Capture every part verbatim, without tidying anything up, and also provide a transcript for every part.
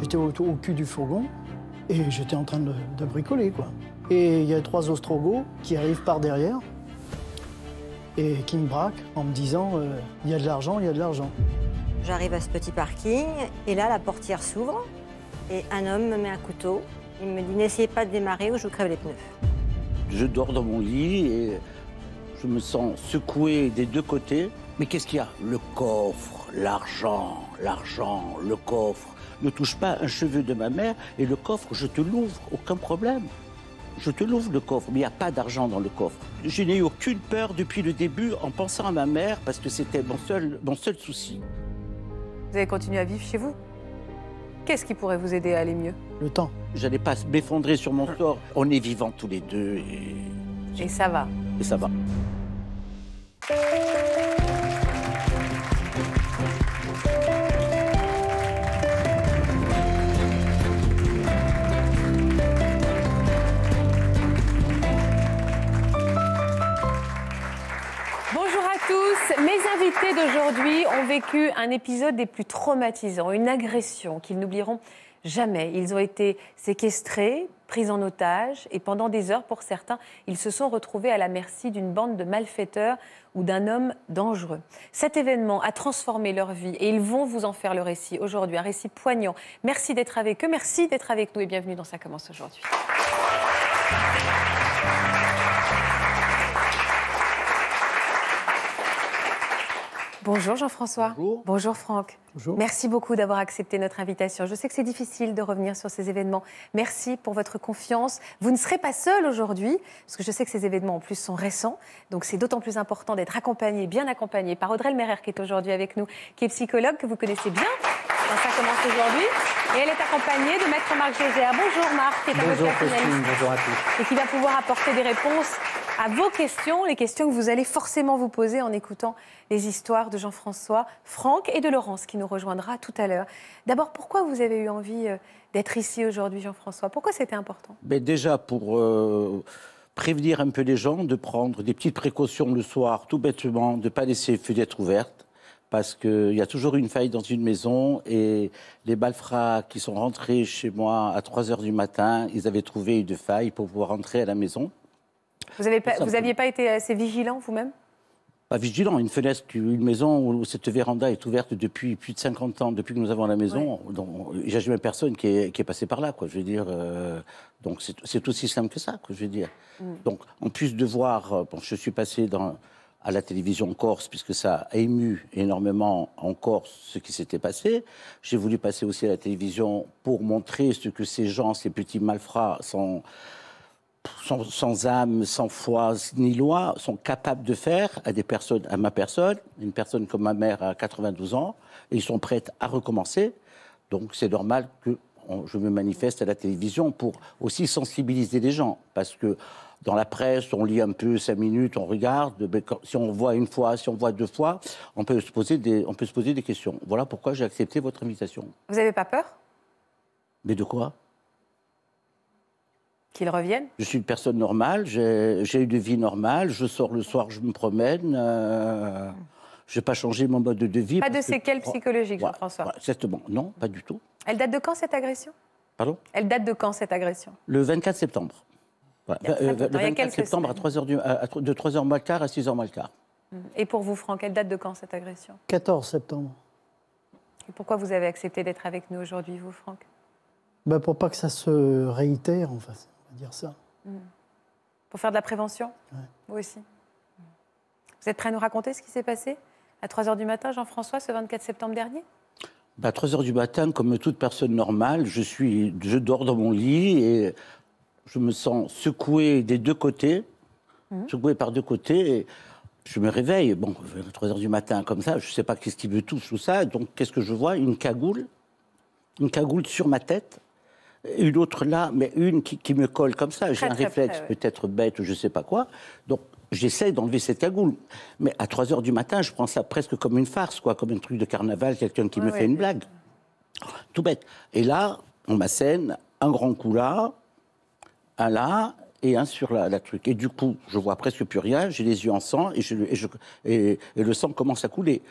J'étais au, au cul du fourgon et j'étais en train de, de bricoler, quoi. Et il y a trois Ostrogoths qui arrivent par derrière et qui me braquent en me disant euh, « il y a de l'argent, il y a de l'argent ». J'arrive à ce petit parking et là, la portière s'ouvre et un homme me met un couteau. Il me dit « n'essayez pas de démarrer ou je vous crève les pneus ». Je dors dans mon lit et je me sens secoué des deux côtés. Mais qu'est-ce qu'il y a? Le coffre, l'argent, l'argent, le coffre. Ne touche pas un cheveu de ma mère et le coffre, je te l'ouvre, aucun problème. Je te l'ouvre le coffre, mais il n'y a pas d'argent dans le coffre. Je n'ai eu aucune peur depuis le début en pensant à ma mère parce que c'était mon seul, mon seul souci. Vous avez continué à vivre chez vous? Qu'est-ce qui pourrait vous aider à aller mieux? Le temps. Je n'allais pas m'effondrer sur mon sort. On est vivants tous les deux et... Et ça va. Et ça va. Mes invités d'aujourd'hui ont vécu un épisode des plus traumatisants, une agression qu'ils n'oublieront jamais. Ils ont été séquestrés, pris en otage et pendant des heures, pour certains, ils se sont retrouvés à la merci d'une bande de malfaiteurs ou d'un homme dangereux. Cet événement a transformé leur vie et ils vont vous en faire le récit aujourd'hui, un récit poignant. Merci d'être avec eux, merci d'être avec nous et bienvenue dans Ça commence aujourd'hui. Bonjour Jean-François. Bonjour. Bonjour Franck. Bonjour. Merci beaucoup d'avoir accepté notre invitation. Je sais que c'est difficile de revenir sur ces événements. Merci pour votre confiance. Vous ne serez pas seul aujourd'hui, parce que je sais que ces événements en plus sont récents. Donc c'est d'autant plus important d'être accompagné, bien accompagné par Audrey Lemaire qui est aujourd'hui avec nous, qui est psychologue que vous connaissez bien. Dans Ça commence aujourd'hui. Et elle est accompagnée de maître Marc Géza. Bonjour Marc. Qui est bonjour Christine, bonjour à tous. Et qui va pouvoir apporter des réponses à vos questions, les questions que vous allez forcément vous poser en écoutant les histoires de Jean-François, Franck et de Laurence, qui nous rejoindra tout à l'heure. D'abord, pourquoi vous avez eu envie d'être ici aujourd'hui, Jean-François? Pourquoi c'était important? Mais déjà, pour euh, prévenir un peu les gens, de prendre des petites précautions le soir, tout bêtement, de ne pas laisser les fenêtres ouvertes, parce qu'il y a toujours une faille dans une maison, et les malfrats qui sont rentrés chez moi à trois heures du matin, ils avaient trouvé une faille pour pouvoir rentrer à la maison. Vous n'aviez pas, pas été assez vigilant vous-même? Pas vigilant. Une fenêtre, une maison où cette véranda est ouverte depuis plus de cinquante ans, depuis que nous avons la maison. Il n'y a jamais personne qui est, qui est passée par là, quoi. Je veux dire, euh, donc c'est aussi simple que ça, quoi, je veux dire. Mm. Donc, en plus de voir, bon, je suis passé dans, à la télévision en Corse, puisque ça a ému énormément en Corse ce qui s'était passé. J'ai voulu passer aussi à la télévision pour montrer ce que ces gens, ces petits malfrats, sont... Sans, sans âme, sans foi, ni loi, sont capables de faire à des personnes, à ma personne, une personne comme ma mère à quatre-vingt-douze ans, et ils sont prêts à recommencer. Donc c'est normal que on, je me manifeste à la télévision pour aussi sensibiliser les gens, parce que dans la presse, on lit un peu cinq minutes, on regarde, mais quand, si on voit une fois, si on voit deux fois, on peut se poser des, on peut se poser des questions. Voilà pourquoi j'ai accepté votre invitation. Vous n'avez pas peur? Mais de quoi? Qu'ils reviennent? Je suis une personne normale, j'ai eu une vie normale, je sors le soir, je me promène, euh, je n'ai pas changé mon mode de vie. Pas de séquelles que... psychologiques, ouais, Jean-François? Ouais, exactement, non, pas du tout. Elle date de quand cette agression? Pardon? Elle date de quand cette agression? Le vingt-quatre septembre. Ouais. Il y a euh, le vingt-quatre septembre à trois heures du, à, à, de trois heures moins le quart à six heures moins le quart. Et pour vous, Franck, elle date de quand cette agression? quatorze septembre. Et pourquoi vous avez accepté d'être avec nous aujourd'hui, vous, Franck? Ben pour pas que ça se réitère, en fait. Dire ça. Mmh. Pour faire de la prévention, ouais. Vous aussi. Mmh. Vous êtes prêt à nous raconter ce qui s'est passé à trois heures du matin, Jean-François, ce vingt-quatre septembre dernier? Bah, à trois heures du matin, comme toute personne normale, je, suis, je dors dans mon lit et je me sens secoué des deux côtés, mmh. secoué par deux côtés. Et je me réveille, bon, à trois heures du matin, comme ça, je ne sais pas qu'est-ce qui me touche, tout ça. Donc, qu'est-ce que je vois? Une cagoule, une cagoule sur ma tête. Une autre là, mais une qui, qui me colle comme ça. J'ai un réflexe ouais. peut-être bête ou je ne sais pas quoi. Donc, j'essaie d'enlever cette cagoule. Mais à trois heures du matin, je prends ça presque comme une farce, quoi, comme un truc de carnaval, quelqu'un qui ouais, me ouais, fait une blague. Tout bête. Et là, on m'assène un grand coup là, un là et un sur la, la truc. Et du coup, je vois presque plus rien, j'ai les yeux en sang et, je, et, je, et, et le sang commence à couler.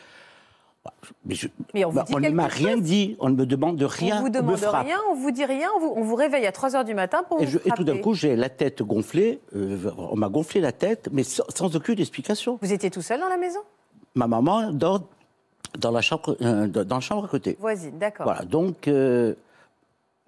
Mais, je, mais on, bah, on ne m'a rien dit, on ne me demande de rien. On vous demande on rien, on vous dit rien, on vous, on vous réveille à trois heures du matin pour et vous je, frapper. Et tout d'un coup, j'ai la tête gonflée, euh, on m'a gonflé la tête, mais sans, sans aucune explication. Vous étiez tout seul dans la maison? Ma maman dort dans la chambre, euh, dans la chambre à côté. Voisine, d'accord. Voilà, donc... Euh,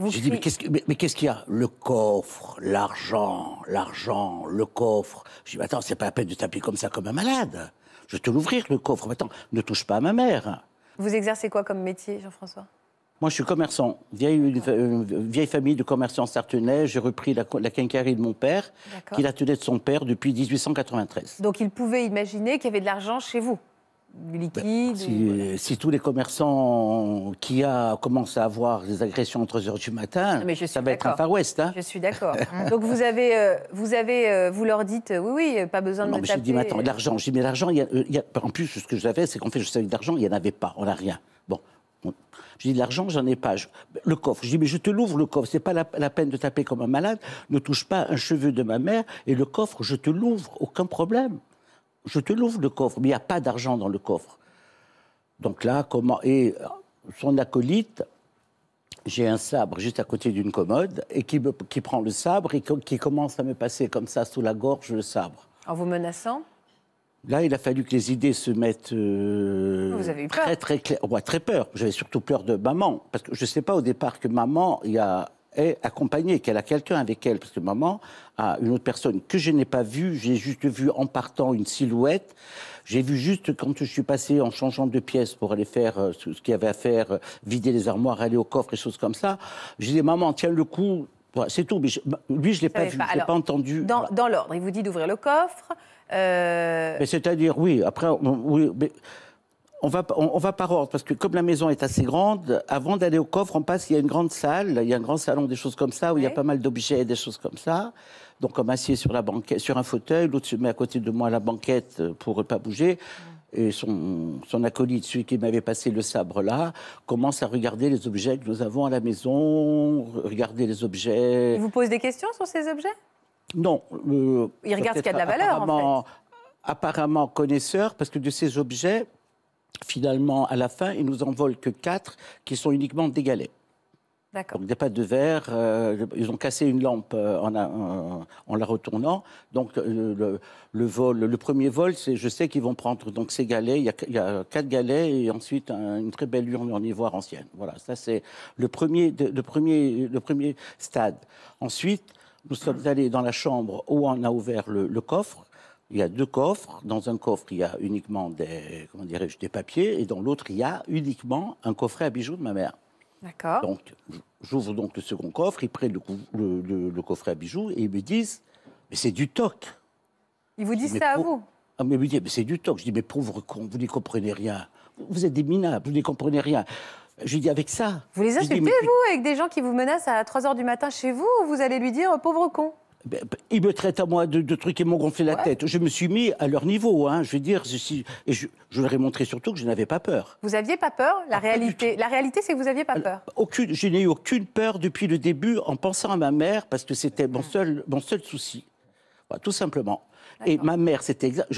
j'ai dit, mais qu'est-ce qu'est-ce qu'il y a? Le coffre, l'argent, l'argent, le coffre. Je dis, mais attends, c'est pas la peine de taper comme ça comme un malade. Je vais te l'ouvrir, le coffre. Attends, ne touche pas à ma mère. Vous exercez quoi comme métier, Jean-François? Moi, je suis commerçant. Vieille, une, une vieille famille de commerçants sartenais. J'ai repris la, la quincaillerie de mon père, qui la tenait de son père depuis mille huit cent quatre-vingt-treize. Donc, il pouvait imaginer qu'il y avait de l'argent chez vous? Du liquide, ben, si, ou... euh, si tous les commerçants qui a, commencent à avoir des agressions entre trois heures du matin, mais ça va être un Far West. Hein, je suis d'accord. Donc vous, avez, euh, vous, avez, euh, vous leur dites, euh, oui, oui, pas besoin non, de me taper. Non, mais j'ai dit, mais attends, l'argent, j'ai dit, mais l'argent, y a, y a... en plus, ce que j'avais, c'est qu'en fait, je savais que l'argent, il n'y en avait pas, on n'a rien. Bon, bon. J'ai dit, l'argent, j'en ai pas. Je... Le coffre, j'ai dit, mais je te l'ouvre, le coffre, c'est pas la, la peine de taper comme un malade, ne touche pas un cheveu de ma mère, et le coffre, je te l'ouvre, aucun problème. Je te l'ouvre le coffre, mais il n'y a pas d'argent dans le coffre. Donc là, comment... Et son acolyte, j'ai un sabre juste à côté d'une commode, et qui, me... qui prend le sabre et qui commence à me passer comme ça, sous la gorge, le sabre. En vous menaçant? Là, il a fallu que les idées se mettent... Euh... Vous avez eu peur? Très, très clair. Moi, ouais, très peur. J'avais surtout peur de maman. Parce que je ne sais pas au départ que maman y a... est accompagnée, qu'elle a quelqu'un avec elle, parce que maman a une autre personne que je n'ai pas vue, j'ai juste vu en partant une silhouette, j'ai vu juste quand je suis passé en changeant de pièce pour aller faire ce qu'il y avait à faire, vider les armoires, aller au coffre et choses comme ça, j'ai dit maman tiens le coup, voilà, c'est tout, mais je, lui je ne l'ai pas vu, pas. Alors, je ne l'ai pas entendu. Dans, voilà. Dans l'ordre, il vous dit d'ouvrir le coffre. Euh... Mais c'est-à-dire oui, après on, oui, mais... On va, on, on va par ordre, parce que comme la maison est assez grande, avant d'aller au coffre, on passe, il y a une grande salle, il y a un grand salon, des choses comme ça, où oui. Il y a pas mal d'objets et des choses comme ça. Donc on m'assied sur, la banquette, sur un fauteuil, l'autre se met à côté de moi à la banquette pour ne pas bouger. Et son, son acolyte, celui qui m'avait passé le sabre là, commence à regarder les objets que nous avons à la maison, regarder les objets... Il vous pose des questions sur ces objets? Non. Euh, il regarde ce qui a de la valeur, apparemment, en fait. Apparemment connaisseur, parce que de ces objets... Finalement, à la fin, il nous en vole que quatre qui sont uniquement des galets. D'accord. Donc des pattes de verre, euh, ils ont cassé une lampe euh, en, a, en, en la retournant. Donc euh, le, le, vol, le premier vol, c'est je sais qu'ils vont prendre donc ces galets. Il y a, il y a quatre galets et ensuite un, une très belle urne en ivoire ancienne. Voilà, ça c'est le premier, le premier, le premier stade. Ensuite, nous sommes allés dans la chambre où on a ouvert le, le coffre. Il y a deux coffres. Dans un coffre, il y a uniquement des, comment dirais-je, des papiers. Et dans l'autre, il y a uniquement un coffret à bijoux de ma mère. D'accord. Donc, j'ouvre donc le second coffre. Ils prennent le, le, le, le coffret à bijoux et ils me disent, mais c'est du toc. Ils vous disent ça à vous? Ah, mais ils me disent, mais c'est du toc. Je dis, mais pauvre con, vous n'y comprenez rien. Vous êtes des minables, vous n'y comprenez rien. Je lui dis, avec ça. Vous les insultez, dis, mais... vous, avec des gens qui vous menacent à trois heures du matin chez vous, vous allez lui dire, pauvre con? Ils me traitent à moi de, de trucs qui m'ont gonflé la ouais. tête. Je me suis mis à leur niveau, hein. Je veux dire, je, je, je leur ai montré surtout que je n'avais pas peur. Vous n'aviez pas peur? La ah, réalité, la réalité, c'est que vous n'aviez pas peur. Aucune, je n'ai eu aucune peur depuis le début en pensant à ma mère parce que c'était mon seul, mon seul souci, voilà, tout simplement. Et ma mère, c'était exact.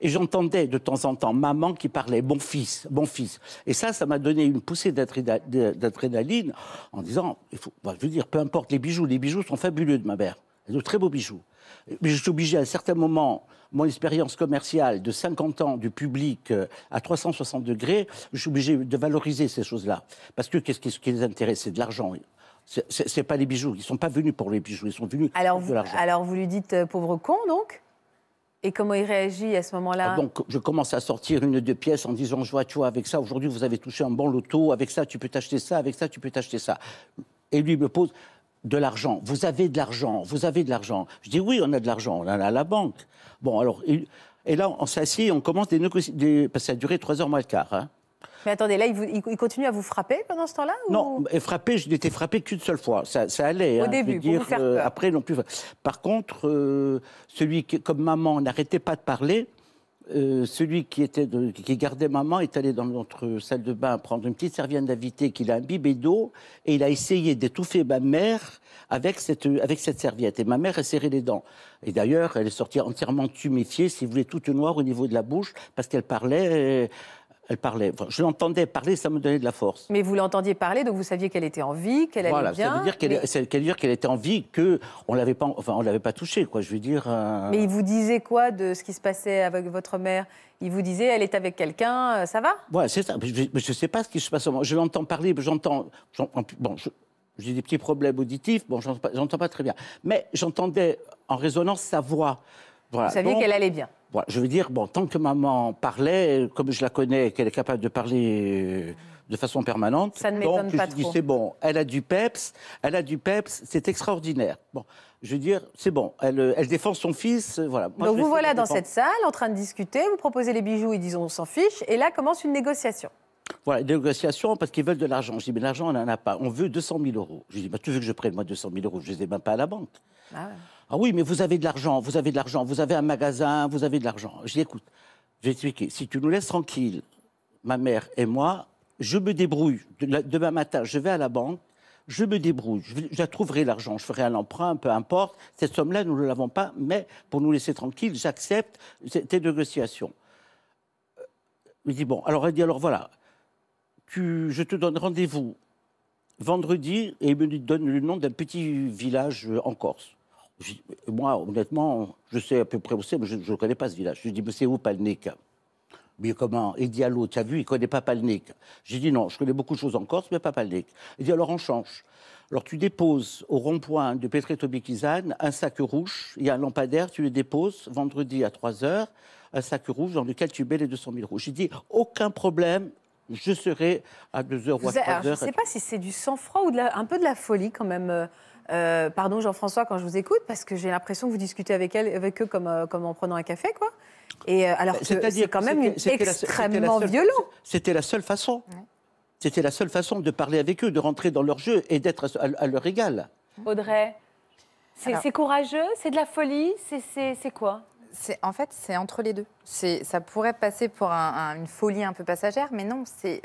Et j'entendais de temps en temps maman qui parlait « bon fils, bon fils ». Et ça, ça m'a donné une poussée d'adrénaline en disant, il faut, bah, je veux dire, peu importe les bijoux, les bijoux sont fabuleux de ma mère. De très beaux bijoux. Mais je suis obligé à un certain moment, mon expérience commerciale de cinquante ans du public à trois cent soixante degrés, je suis obligé de valoriser ces choses-là. Parce que qu'est-ce qui les intéresse? C'est de l'argent. C'est pas les bijoux. Ils ne sont pas venus pour les bijoux, ils sont venus alors pour de l'argent. Alors vous lui dites euh, pauvre con, donc? Et comment il réagit à ce moment-là? Donc, je commence à sortir une ou deux pièces en disant, je vois, tu vois, avec ça, aujourd'hui, vous avez touché un bon loto, avec ça, tu peux t'acheter ça, avec ça, tu peux t'acheter ça. Et lui me pose... De l'argent. Vous avez de l'argent. Vous avez de l'argent. Je dis oui, on a de l'argent. On en a à la banque. Bon, alors... Et, et là, on s'assied, on commence des négociations... Parce que ça a duré trois heures moins le quart. Hein. Mais attendez, là, il, vous, il continue à vous frapper pendant ce temps-là ou... Non, et frapper, je n'étais frappé qu'une seule fois. Ça, ça allait. Au hein, début, je veux dire, pour vous faire peur. Euh, après, non plus... Par contre, euh, celui qui, comme maman, n'arrêtait pas de parler... Euh, celui qui, était de, qui gardait maman est allé dans notre salle de bain prendre une petite serviette d'invité qu'il a imbibée d'eau et il a essayé d'étouffer ma mère avec cette, avec cette serviette. Et ma mère a serré les dents. Et d'ailleurs, elle est sortie entièrement tuméfiée, si vous voulez, toute noire au niveau de la bouche parce qu'elle parlait... Elle parlait. Enfin, je l'entendais parler, ça me donnait de la force. Mais vous l'entendiez parler, donc vous saviez qu'elle était en vie, qu'elle allait voilà, bien. Voilà, ça veut dire qu'elle mais... qu qu était en vie, que on l'avait pas, enfin, on l'avait pas touchée, quoi. Je veux dire. Euh... Mais il vous disait quoi de ce qui se passait avec votre mère? Il vous disait, elle est avec quelqu'un, ça va? Ouais, c'est ça. Je ne sais pas ce qui se passe. Je l'entends parler, j'entends. Bon, j'ai des petits problèmes auditifs. Bon, j'entends pas, pas très bien. Mais j'entendais en résonance sa voix. Voilà. Vous saviez qu'elle allait bien. Voilà, je veux dire, bon, tant que maman parlait, comme je la connais, qu'elle est capable de parler de façon permanente, ça ne m'étonne pas trop. Je dis, c'est bon, elle a du peps, elle a du peps, c'est extraordinaire. Bon, je veux dire, c'est bon, elle, elle défend son fils, voilà. Moi, donc vous voilà dans cette salle, en train de discuter, vous proposez les bijoux, ils disent on s'en fiche, et là commence une négociation. Voilà, des négociations parce qu'ils veulent de l'argent. Je dis, mais l'argent, on n'en a pas. On veut deux cent mille euros. Je dis, bah, tu veux que je prenne, moi, deux cent mille euros? Je ne les ai même pas à la banque. Ah, ouais. Ah oui, mais vous avez de l'argent, vous avez de l'argent, vous avez un magasin, vous avez de l'argent. Je dis, écoute, je vais t'expliquer. Si tu nous laisses tranquilles, ma mère et moi, je me débrouille. Demain matin, je vais à la banque, je me débrouille. Je, je trouverai l'argent, je ferai un emprunt, peu importe. Cette somme-là, nous ne l'avons pas, mais pour nous laisser tranquilles, j'accepte tes négociations. Il dit, bon, alors elle dit, alors voilà. Tu, je te donne rendez-vous vendredi et il me donne le nom d'un petit village en Corse. Je, moi, honnêtement, je sais à peu près où c'est, mais je ne connais pas ce village. Je lui dis, mais c'est où Palnik? Mais comment? Il dit, allô, tu as vu, il ne connaît pas Palnik. J'ai dit, non, je connais beaucoup de choses en Corse, mais pas Palnik. Il dit, alors on change. Alors tu déposes au rond-point de Petretto-Bikizane un sac rouge, il y a un lampadaire, tu le déposes vendredi à trois heures, un sac rouge dans lequel tu mets les deux cent mille euros. J'ai dit, aucun problème. Je serai à deux heures ou à trois heures. Je ne sais pas si c'est du sang-froid ou de la, un peu de la folie quand même. Euh, pardon Jean-François quand je vous écoute, parce que j'ai l'impression que vous discutez avec, elle, avec eux comme, euh, comme en prenant un café, quoi. Et, euh, alors que c'est quand même extrêmement violent. C'était la seule façon. Ouais. C'était la seule façon de parler avec eux, de rentrer dans leur jeu et d'être à, à leur égal. Audrey, c'est courageux, c'est de la folie, c'est quoi ? En fait, c'est entre les deux. Ça pourrait passer pour un, un, une folie un peu passagère, mais non, c'est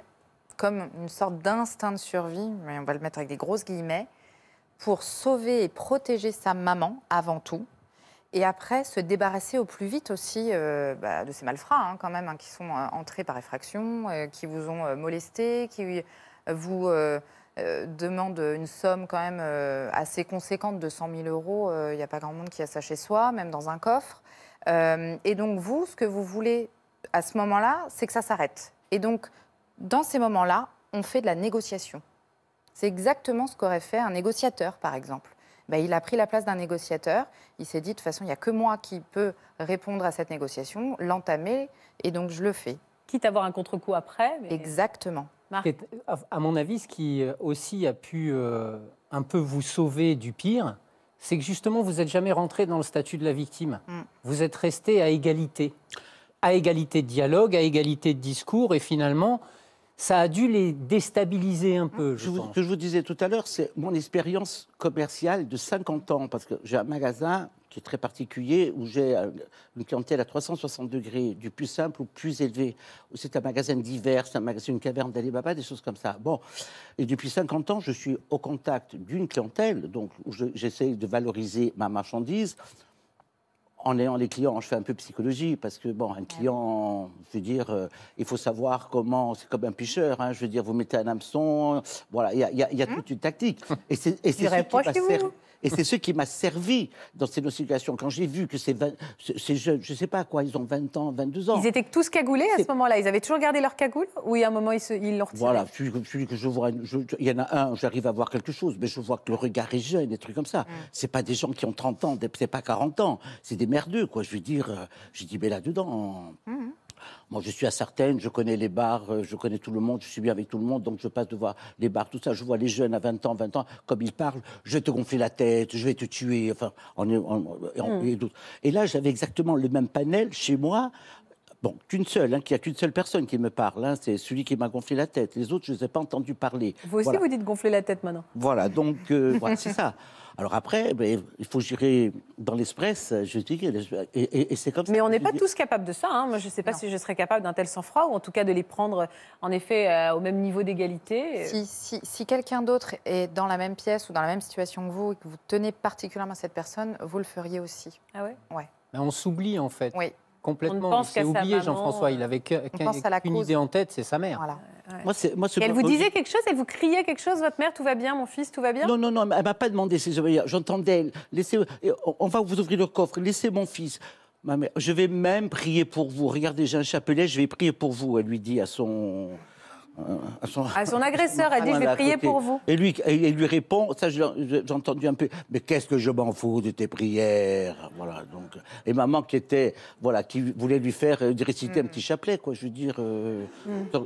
comme une sorte d'instinct de survie, mais on va le mettre avec des grosses guillemets, pour sauver et protéger sa maman avant tout, et après se débarrasser au plus vite aussi euh, bah, de ces malfrats, hein, quand même, hein, qui sont euh, entrés par effraction, euh, qui vous ont euh, molesté, qui euh, vous... Euh, Euh, demande une somme quand même euh, assez conséquente de cent mille euros. Il euh, n'y a pas grand monde qui a ça chez soi, même dans un coffre. Euh, et donc vous, ce que vous voulez à ce moment-là, c'est que ça s'arrête. Et donc, dans ces moments-là, on fait de la négociation. C'est exactement ce qu'aurait fait un négociateur, par exemple. Ben, il a pris la place d'un négociateur. Il s'est dit, de toute façon, il n'y a que moi qui peux répondre à cette négociation, l'entamer, et donc je le fais. Quitte à avoir un contre-coup après. Mais... Exactement. À mon avis, ce qui aussi a pu euh, un peu vous sauver du pire, c'est que justement, vous n'êtes jamais rentré dans le statut de la victime. Mm. Vous êtes resté à égalité. À égalité de dialogue, à égalité de discours. Et finalement, ça a dû les déstabiliser un peu, je, je pense. Ce que je vous disais tout à l'heure, c'est mon expérience commerciale de cinquante ans. Parce que j'ai un magasin qui est très particulier, où j'ai une clientèle à trois cent soixante degrés, du plus simple au plus élevé. C'est un magasin divers, c'est un une caverne d'Alibaba, des choses comme ça. Bon, et depuis cinquante ans, je suis au contact d'une clientèle, donc j'essaie je, de valoriser ma marchandise. En ayant les clients, je fais un peu psychologie, parce que, bon, un client, je veux dire, euh, il faut savoir comment... C'est comme un pêcheur, hein, je veux dire, vous mettez un hameçon, voilà, il y a, y a, y a mmh. toute une tactique. Et c'est ce qui m'a servi dans ces situations. Quand j'ai vu que ces, ces jeunes, je ne sais pas quoi, ils ont vingt ans, vingt-deux ans... Ils étaient tous cagoulés à ce moment-là? Ils avaient toujours gardé leur cagoule? Ou à un moment, ils l'ont retiré? Voilà, celui, celui que je vois... Il y en a un, j'arrive à voir quelque chose, mais je vois que le regard est jeune, des trucs comme ça. Mmh. Ce n'est pas des gens qui ont trente ans, ce n'est pas quarante ans, c'est des merdeux, quoi. Je veux dire, j'ai dit, mais là-dedans, mmh. moi, je suis à Sartène, je connais les bars, je connais tout le monde, je suis bien avec tout le monde, donc je passe de voir les bars, tout ça. Je vois les jeunes à vingt ans, vingt ans, comme ils parlent, je vais te gonfler la tête, je vais te tuer, enfin, on est, on, on, mmh. et d'autres. Et là, j'avais exactement le même panel chez moi. Bon, qu'une seule, hein, qu'il n'y a qu'une seule personne qui me parle, hein, c'est celui qui m'a gonflé la tête. Les autres, je ne les ai pas entendus parler. Vous aussi, voilà. Vous dites gonfler la tête maintenant. Voilà, donc, euh, voilà, c'est ça. Alors après, ben, il faut gérer dans l'espresse, je dis, et, et, et c'est comme ça. Mais on n'est pas tous capables de ça. Hein. Moi, je ne sais pas non. si je serais capable d'un tel sang-froid, ou en tout cas de les prendre, en effet, euh, au même niveau d'égalité. Si, si, si quelqu'un d'autre est dans la même pièce ou dans la même situation que vous, et que vous tenez particulièrement à cette personne, vous le feriez aussi. Ah ouais? Ouais. Ben, on s'oublie, en fait. Oui. Complètement, c'est oublié Jean-François, il avait qu'une idée en tête, c'est sa mère. Voilà. Ouais. Moi, moi, et elle vous disait quelque chose, elle vous criait quelque chose, votre mère, tout va bien, mon fils, tout va bien? Non, non, non, elle ne m'a pas demandé ses ouvriers, j'entendais, laissez, on va vous ouvrir le coffre, laissez mon fils. Ma mère, je vais même prier pour vous, regardez, j'ai un chapelet, je vais prier pour vous, elle lui dit à son... À son, à son agresseur, elle dit je vais prier pour vous. Et lui, il lui répond, ça j'ai entendu un peu, mais qu'est-ce que je m'en fous de tes prières, voilà. Donc, et maman qui était, voilà, qui voulait lui faire réciter mmh. un petit chapelet, quoi. Je veux dire, euh, mmh.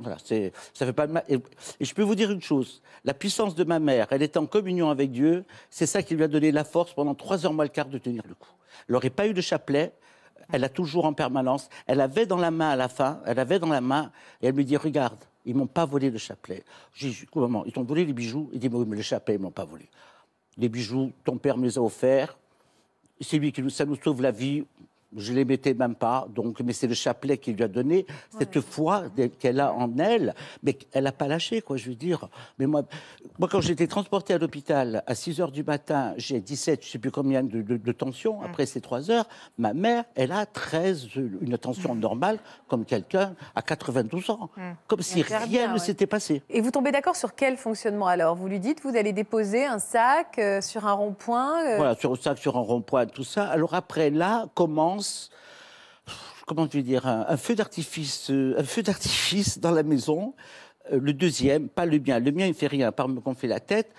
voilà, c'est, ça fait pas de mal. Et, et je peux vous dire une chose, la puissance de ma mère, elle était en communion avec Dieu, c'est ça qui lui a donné la force pendant trois heures moins le quart de tenir le coup. Elle n'aurait pas eu de chapelet. Elle a toujours en permanence. Elle avait dans la main à la fin, elle avait dans la main, et elle me dit, regarde, ils ne m'ont pas volé le chapelet. J'ai dit, comment ? Ils t'ont volé les bijoux ? Il dit, mais oui, mais le chapelet, ils ne m'ont pas volé. Les bijoux, ton père me les a offerts. C'est lui qui nous, ça nous sauve la vie. Je ne les mettais même pas, donc, mais c'est le chapelet qu'il lui a donné, cette ouais. foi qu'elle a en elle, mais elle n'a pas lâché, quoi, je veux dire. Mais moi, moi quand j'étais transportée à l'hôpital, à six heures du matin, j'ai dix-sept, je ne sais plus combien de, de, de tension, après ces trois heures, ma mère, elle a treize, une tension normale, comme quelqu'un à quatre-vingt-douze ans, mmh. comme si rien bien, ne s'était ouais. passé. Et vous tombez d'accord sur quel fonctionnement, alors? Vous lui dites, vous allez déposer un sac euh, sur un rond-point euh... Voilà, sur un sac, sur un rond-point, tout ça. Alors après, là, commence comment je veux dire, un, un feu d'artifice, un feu d'artifice dans la maison. Le deuxième, pas le mien, le mien il fait rien, à part me gonfler la tête.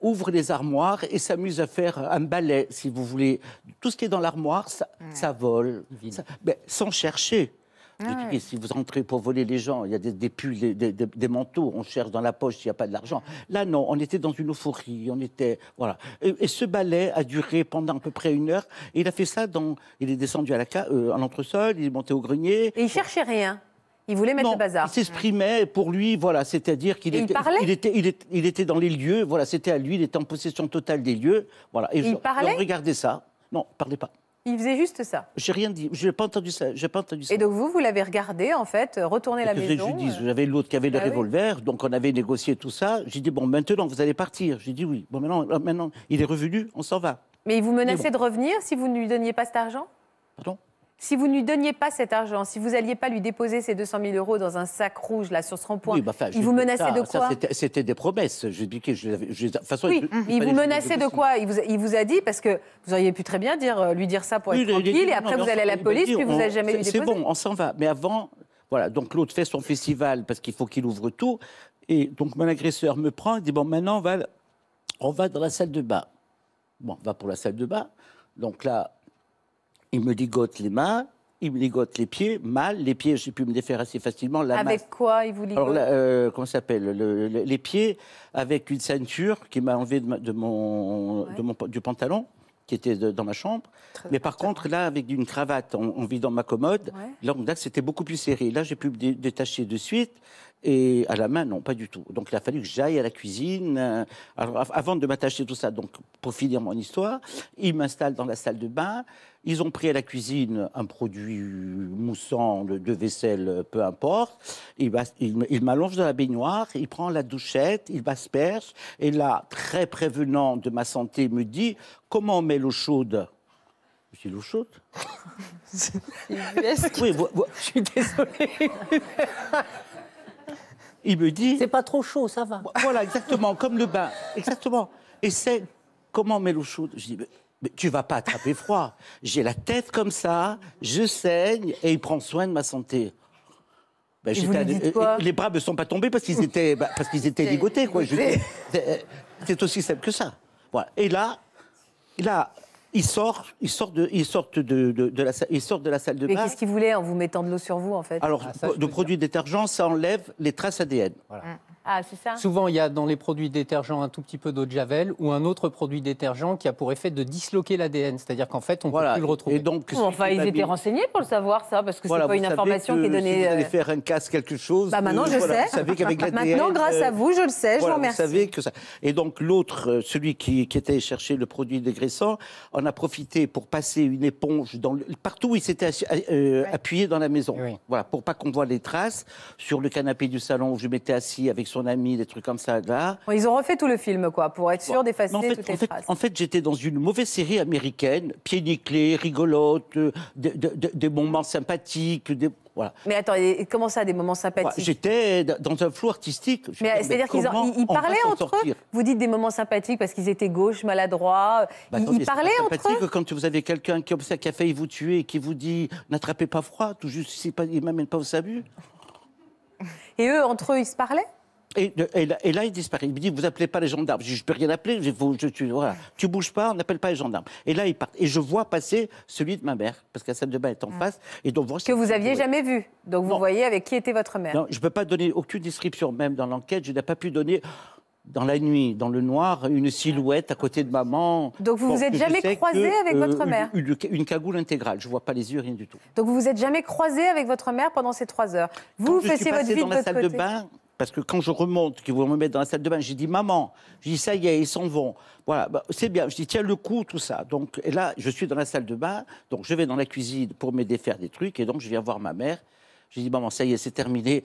Ouvre les armoires et s'amuse à faire un ballet, si vous voulez. Tout ce qui est dans l'armoire, ça, ouais. ça vole, ça, ben, sans chercher. Ah ouais. Si vous entrez pour voler les gens, il y a des, des pulls, des, des, des manteaux, on cherche dans la poche s'il n'y a pas de l'argent. Là, non, on était dans une euphorie, on était... Voilà. Et, et ce ballet a duré pendant à peu près une heure, et il a fait ça dans... Il est descendu à la, euh, à l'entresol, il est monté au grenier... Et il cherchait rien. Il voulait mettre non, le bazar. Il s'exprimait pour lui, voilà, c'est-à-dire qu'il était, il était, il était, il était dans les lieux, voilà, c'était à lui, il était en possession totale des lieux, voilà. Et, et je, il parlait ? Regardez ça. Non, il ne parlait pas. Il faisait juste ça. J'ai rien dit. Je n'ai pas entendu ça. J'ai pas entendu ça. Et donc vous, vous l'avez regardé en fait, retourner la maison. J'avais l'autre qui avait le ah revolver, oui. donc on avait négocié tout ça. J'ai dit bon, maintenant vous allez partir. J'ai dit oui. Bon maintenant, maintenant, il est revenu, on s'en va. Mais il vous menaçait bon. de revenir si vous ne lui donniez pas cet argent. Pardon. Si vous ne lui donniez pas cet argent, si vous alliez pas lui déposer ces deux cent mille euros dans un sac rouge là sur ce rond-point, oui, bah, il vous menaçait ça, de quoi? C'était des promesses. Je dis que je, je, de toute façon, oui. je, je il vous menaçait de quoi? il vous, il vous a dit parce que vous auriez pu très bien dire lui dire ça pour être oui, tranquille les, les, et après non, vous allez à la police dire, puis vous n'avez jamais lui déposer. C'est bon, on s'en va. Mais avant, voilà. Donc l'autre fait son festival parce qu'il faut qu'il ouvre tout et donc mon agresseur me prend et dit bon maintenant on va, on va dans la salle de bain. Bon, on va pour la salle de bain. Donc là. Il me ligote les mains, il me ligote les pieds, mal. Les pieds, j'ai pu me les faire assez facilement. La avec masse... quoi il vous ligote? Alors, la, euh, comment ça s'appelle le, le, les pieds avec une ceinture qui m'a enlevé de, ma, de, mon, ouais. de mon du pantalon qui était de, dans ma chambre. Très Mais par très contre, là, avec une cravate, on, on vit dans ma commode. Ouais. Là, là c'était beaucoup plus serré. Là, j'ai pu me dé détacher de suite. Et à la main, non, pas du tout. Donc, il a fallu que j'aille à la cuisine. Euh, alors, avant de m'attacher tout ça, donc, pour finir mon histoire, ils m'installent dans la salle de bain. Ils ont pris à la cuisine un produit moussant, de, de vaisselle, peu importe. Il, il, il m'allonge dans la baignoire, il prend la douchette, il m'asperge. Et là, très prévenant de ma santé, il me dit « Comment on met l'eau chaude ?» C'est l'eau chaude. Oui, vous, vous... Je suis désolée. Il me dit... C'est pas trop chaud, ça va. Voilà, exactement, comme le bain. Exactement. Et c'est... Comment on met l'eau chaude? Je dis, mais, mais tu vas pas attraper froid. J'ai la tête comme ça, je saigne, et il prend soin de ma santé. Ben, vous lui dites quoi? Les bras me sont pas tombés parce qu'ils étaient, bah, parce qu'ils étaient ligotés, quoi. C'est aussi simple que ça. Voilà. Et là, là... Ils sortent, ils sortent de, ils sortent de, de, de la, ils sortent de la salle de bain. Mais qu'est-ce qu'ils voulaient en vous mettant de l'eau sur vous, en fait? Alors, ah, ça, de produits détergents, ça enlève les traces A D N. Voilà. Ah, c'est ça. Souvent, il y a dans les produits détergents un tout petit peu d'eau de javel ou un autre produit détergent qui a pour effet de disloquer l'A D N, c'est-à-dire qu'en fait, on ne voilà. peut plus le retrouver. Et donc, oh, enfin, ils étaient renseignés pour le savoir, ça, parce que voilà, c'est pas une information qui est donnée. Si vous allez faire un casse quelque chose. Bah maintenant, euh, je voilà, sais. Vous savez qu'avec l'A D N. Maintenant, grâce euh, à vous, je le sais. Voilà, je vous remercie. Vous savez que ça. Et donc, l'autre, celui qui, qui était chercher le produit dégraissant. On a profité pour passer une éponge dans le... partout où il s'était euh, ouais. appuyé dans la maison. Oui. Voilà, pour pas qu'on voit les traces. Sur le canapé du salon où je m'étais assis avec son son ami, des trucs comme ça. Là. Ils ont refait tout le film, quoi, pour être sûr d'effacer en fait, toutes les en fait, traces. En fait, j'étais dans une mauvaise série américaine, pieds nickelés, rigolote, euh, de, de, de, des moments sympathiques, des... Voilà. Mais attends, comment ça, des moments sympathiques? Ouais, j'étais dans un flou artistique. C'est-à-dire qu'ils ils parlaient entre eux? Vous dites des moments sympathiques parce qu'ils étaient gauches, maladroits. Bah, ils, attendez, ils parlaient entre eux? C'est sympathique quand vous avez quelqu'un qui, qui a failli vous tuer et qui vous dit « n'attrapez pas froid », tout juste, il ne m'amène pas au sabut. Et eux, entre eux, ils se parlaient? Et, et, là, et là, il disparaît. Il me dit, vous appelez pas les gendarmes. Je ne peux rien appeler. Je, je, tu ne voilà. bouges pas, on n'appelle pas les gendarmes. Et là, ils partent. Et je vois passer celui de ma mère, parce que la salle de bain est en ah. face. Et donc, que vous aviez jamais vu. Donc, non. Vous voyez avec qui était votre mère. Non, je ne peux pas donner aucune description, même dans l'enquête. Je n'ai pas pu donner, dans la nuit, dans le noir, une silhouette à côté de maman. Donc, vous vous êtes jamais croisé avec euh, votre mère? Une, une, une cagoule intégrale. Je ne vois pas les yeux, rien du tout. Donc, vous vous êtes jamais croisé avec votre mère pendant ces trois heures? Vous, vous faisiez votre vie de votre côté. Dans la salle de bain. Parce que quand je remonte, qu'ils vont me mettre dans la salle de bain, j'ai dit, maman, j'ai dit, ça y est, ils s'en vont. Voilà, bah, c'est bien. Je dis, tiens le coup, tout ça. Donc, et là, je suis dans la salle de bain, donc je vais dans la cuisine pour me défaire des trucs, et donc je viens voir ma mère. J'ai dit, maman, ça y est, c'est terminé.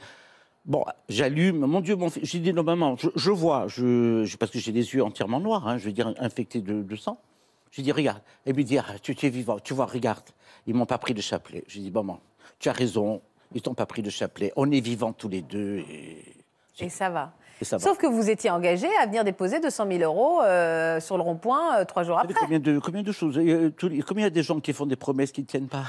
Bon, j'allume, mon Dieu, mon fils. J'ai dit, non, maman, je, je vois, je, je, parce que j'ai des yeux entièrement noirs, hein, je veux dire, infectés de, de sang. J'ai dit, regarde. Et puis, dit, ah, tu, tu es vivant, tu vois, regarde. Ils m'ont pas pris de chapelet. J'ai dit, maman, tu as raison, ils t'ont pas pris de chapelet. On est vivants tous les deux. Et... Et ça va. Et ça va. Sauf que vous étiez engagé à venir déposer deux cent mille euros euh, sur le rond-point euh, trois jours après. Combien de, combien de choses euh, tout, Combien il y a des gens qui font des promesses qui ne tiennent pas?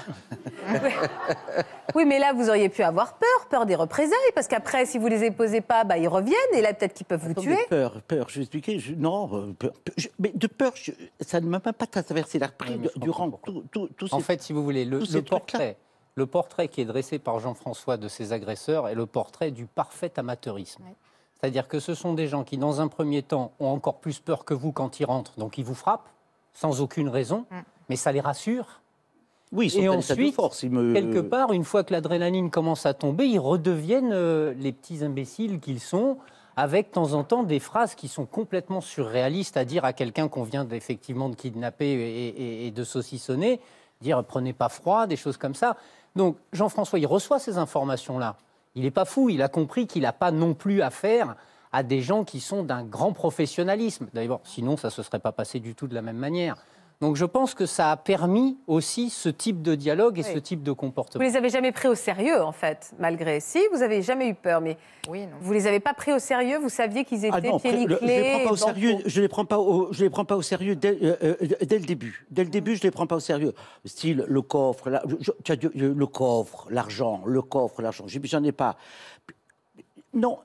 Oui, mais là, vous auriez pu avoir peur, peur des représailles, parce qu'après, si vous ne les déposez pas, bah, ils reviennent, et là, peut-être qu'ils peuvent vous Attends, tuer. Peur, peur, je vais expliquer. Je, non, peur, je, mais de peur, je, ça ne m'a même pas traversé l'esprit oui, durant tout, tout, tout En ces, fait, si vous voulez, le, le portrait... Le portrait qui est dressé par Jean-François de ses agresseurs est le portrait du parfait amateurisme. Ouais. C'est-à-dire que ce sont des gens qui, dans un premier temps, ont encore plus peur que vous quand ils rentrent. Donc ils vous frappent, sans aucune raison, ouais. mais ça les rassure. Oui, ils sont Et ensuite, force, ils me... quelque part, une fois que l'adrénaline commence à tomber, ils redeviennent euh, les petits imbéciles qu'ils sont, avec, de temps en temps, des phrases qui sont complètement surréalistes à dire à quelqu'un qu'on vient effectivement de kidnapper et, et, et de saucissonner, dire « prenez pas froid », des choses comme ça. Donc, Jean-François, il reçoit ces informations-là. Il n'est pas fou, il a compris qu'il n'a pas non plus affaire à des gens qui sont d'un grand professionnalisme. D'abord, sinon, ça ne se serait pas passé du tout de la même manière. Donc, je pense que ça a permis aussi ce type de dialogue et oui. ce type de comportement. Vous ne les avez jamais pris au sérieux, en fait, malgré. Si, vous n'avez jamais eu peur, mais oui, non. vous ne les avez pas pris au sérieux, vous saviez qu'ils étaient ah pieds nickelés. Je ne les prends pas au sérieux dès, euh, dès le début. Dès le début, je ne les prends pas au sérieux. Style, le coffre, la, je, je, le coffre, l'argent, le coffre, l'argent. J'en ai pas. Non.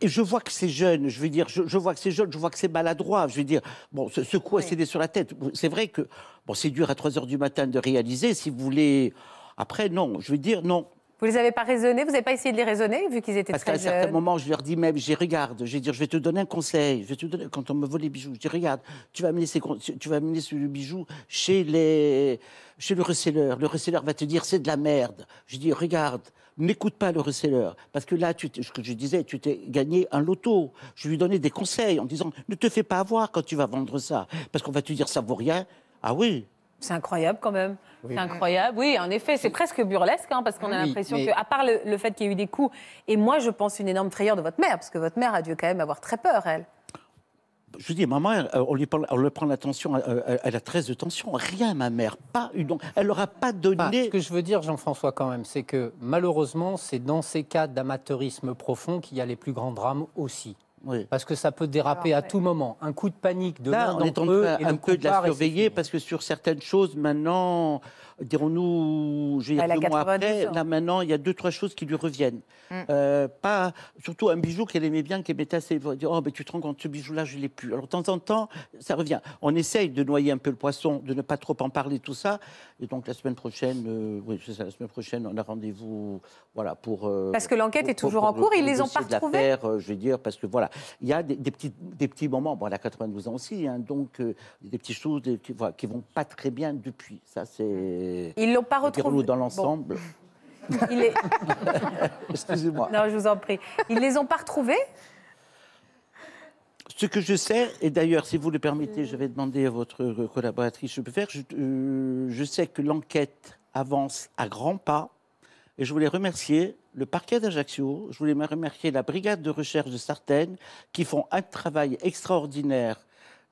Et je vois que c'est jeune, je veux dire, je, je vois que c'est jeune, je vois que c'est maladroit, je veux dire, bon, ce, ce coup a cédé sur la tête. C'est vrai que, bon, c'est dur à trois heures du matin de réaliser, si vous voulez... Après, non, je veux dire, non. Vous les avez pas raisonnés, vous n'avez pas essayé de les raisonner, vu qu'ils étaient Parce très jeunes Parce qu'à un certain moment, je leur dis même, je regarde, je vais dire, je vais te donner un conseil, je vais te donner... quand on me vole les bijoux, je dis, regarde, tu vas amener ces... tu vas amener ce bijou chez les... chez le receleur, le receleur va te dire, c'est de la merde. Je dis, regarde, n'écoute pas le receleur, parce que là, tu ce que je disais, tu t'es gagné un loto. Je lui donnais des conseils en disant, ne te fais pas avoir quand tu vas vendre ça, parce qu'on va te dire, ça vaut rien. Ah oui. C'est incroyable quand même. Oui. C'est incroyable. Oui, en effet, c'est presque burlesque, hein, parce qu'on a oui, l'impression mais... qu'à part le, le fait qu'il y ait eu des coups, et moi, je pense une énorme frayeur de votre mère, parce que votre mère a dû quand même avoir très peur, elle. Je dis, ma mère, on lui prend, on lui prend l'attention, elle a treize de tension, rien, ma mère, pas une... elle n'aura pas donné... Bah, ce que je veux dire, Jean-François, quand même, c'est que, malheureusement, c'est dans ces cas d'amateurisme profond qu'il y a les plus grands drames aussi. Oui. Parce que ça peut déraper Alors, à ouais. tout moment. Un coup de panique de l'un d'entre eux... Là, on est en train un peu de la surveiller, parce que sur certaines choses, maintenant, dirons-nous, il y a deux mois après, là, maintenant, il y a deux, trois choses qui lui reviennent. Mm. Euh, pas, surtout un bijou qu'elle aimait bien, qu'elle mettait assez... Oh, mais tu te rends compte, ce bijou-là, je ne l'ai plus. Alors, de temps en temps, ça revient. On essaye de noyer un peu le poisson, de ne pas trop en parler, tout ça. Et donc, la semaine prochaine, euh, oui, c'est ça, la semaine prochaine, on a rendez-vous, voilà, pour... Euh, parce que l'enquête est toujours pour, en cours, ils ne les ont pas retrouvés. Je veux dire, parce que, voilà, il y a des, des, petits, des petits moments, bon, elle a quatre-vingt-douze ans aussi, hein, donc euh, des petites choses de, qui, voilà, qui vont pas très bien depuis. Ça, c'est. Ils l'ont pas retrouvé. Dans l'ensemble. Bon. Est... Excusez-moi. Non, je vous en prie. Ils les ont pas retrouvés? Ce que je sais, et d'ailleurs, si vous le permettez, je vais demander à votre collaboratrice, je peux faire, je, euh, je sais que l'enquête avance à grands pas. Et je voulais remercier le parquet d'Ajaccio, je voulais remercier la brigade de recherche de Sartène qui font un travail extraordinaire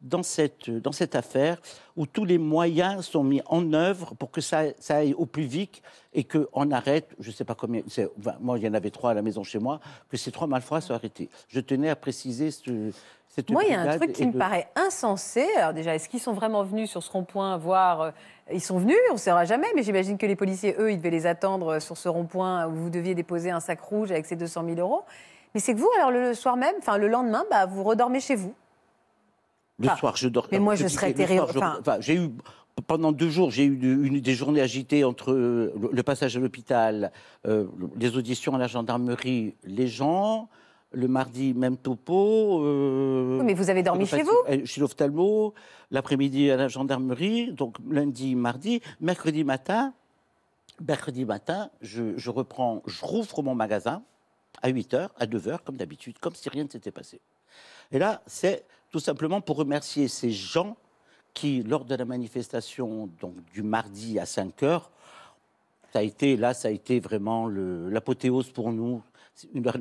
dans cette, dans cette affaire où tous les moyens sont mis en œuvre pour que ça, ça aille au plus vite et qu'on arrête, je ne sais pas combien, enfin, moi il y en avait trois à la maison chez moi, que ces trois malfrats soient arrêtés. Je tenais à préciser ce... Moi, il y a un truc qui de... me paraît insensé. Alors déjà, est-ce qu'ils sont vraiment venus sur ce rond-point voir... Ils sont venus, on ne saura jamais, mais j'imagine que les policiers, eux, ils devaient les attendre sur ce rond-point où vous deviez déposer un sac rouge avec ces deux cent mille euros. Mais c'est que vous, alors le soir même, enfin le lendemain, bah, vous redormez chez vous. Le enfin, soir, je dors... Mais moi, je, je serais terrible. Enfin... Enfin, j'ai eu... Pendant deux jours, j'ai eu une, des journées agitées entre le passage à l'hôpital, euh, les auditions à la gendarmerie, les gens... Le mardi, même topo. Euh, oui, mais vous avez dormi chez vous ? Chez l'ophtalmo, l'après-midi à la gendarmerie, donc lundi, mardi, mercredi matin. Mercredi matin, je, je reprends, je rouvre mon magasin à huit heures, à neuf heures, comme d'habitude, comme si rien ne s'était passé. Et là, c'est tout simplement pour remercier ces gens qui, lors de la manifestation donc, du mardi à cinq heures, ça a été, là, ça a été vraiment l'apothéose pour nous.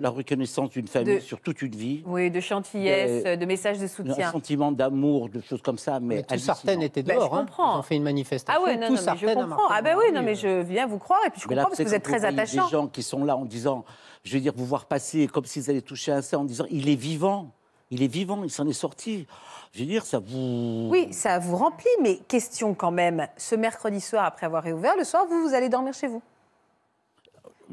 La reconnaissance d'une famille de... sur toute une vie. Oui, de gentillesse, de, de messages de soutien. Un sentiment d'amour, de choses comme ça. Mais, mais tout Sartène était dehors, bah, je comprends. Hein. Ils ont fait une manifestation. Ah oui, non, non, mais je comprends. Ah ben bah oui, non, mais je viens vous croire et puis je mais comprends là, parce que vous êtes très attachant. Il y a des gens qui sont là en disant, je veux dire, vous voir passer comme s'ils allaient toucher un sein en disant, il est vivant, il est vivant, il s'en est sorti. Je veux dire, ça vous... Oui, ça vous remplit, mais question quand même, ce mercredi soir, après avoir réouvert, le soir, vous, vous allez dormir chez vous ?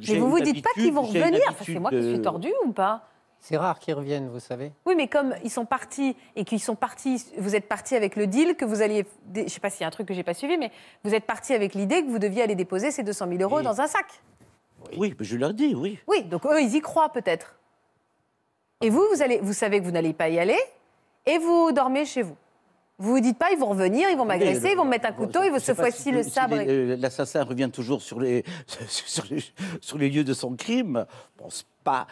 Mais vous ne vous dites pas qu'ils vont revenir. Enfin, c'est moi qui suis tordue ou pas? C'est rare qu'ils reviennent, vous savez. Oui, mais comme ils sont partis et qu'ils sont partis, vous êtes partis avec le deal que vous alliez... Je ne sais pas s'il y a un truc que je n'ai pas suivi, mais vous êtes partis avec l'idée que vous deviez aller déposer ces deux cent mille euros oui. dans un sac. Oui, mais je leur dis, oui. Oui, donc eux, ils y croient peut-être. Et vous, vous, allez, vous savez que vous n'allez pas y aller et vous dormez chez vous. Vous ne vous dites pas, ils vont revenir, ils vont m'agresser, ils vont mettre un couteau, ils vont se fois-ci si le sabre. Si et... L'assassin revient toujours sur les, sur, les, sur les lieux de son crime. Bon, c'est pas...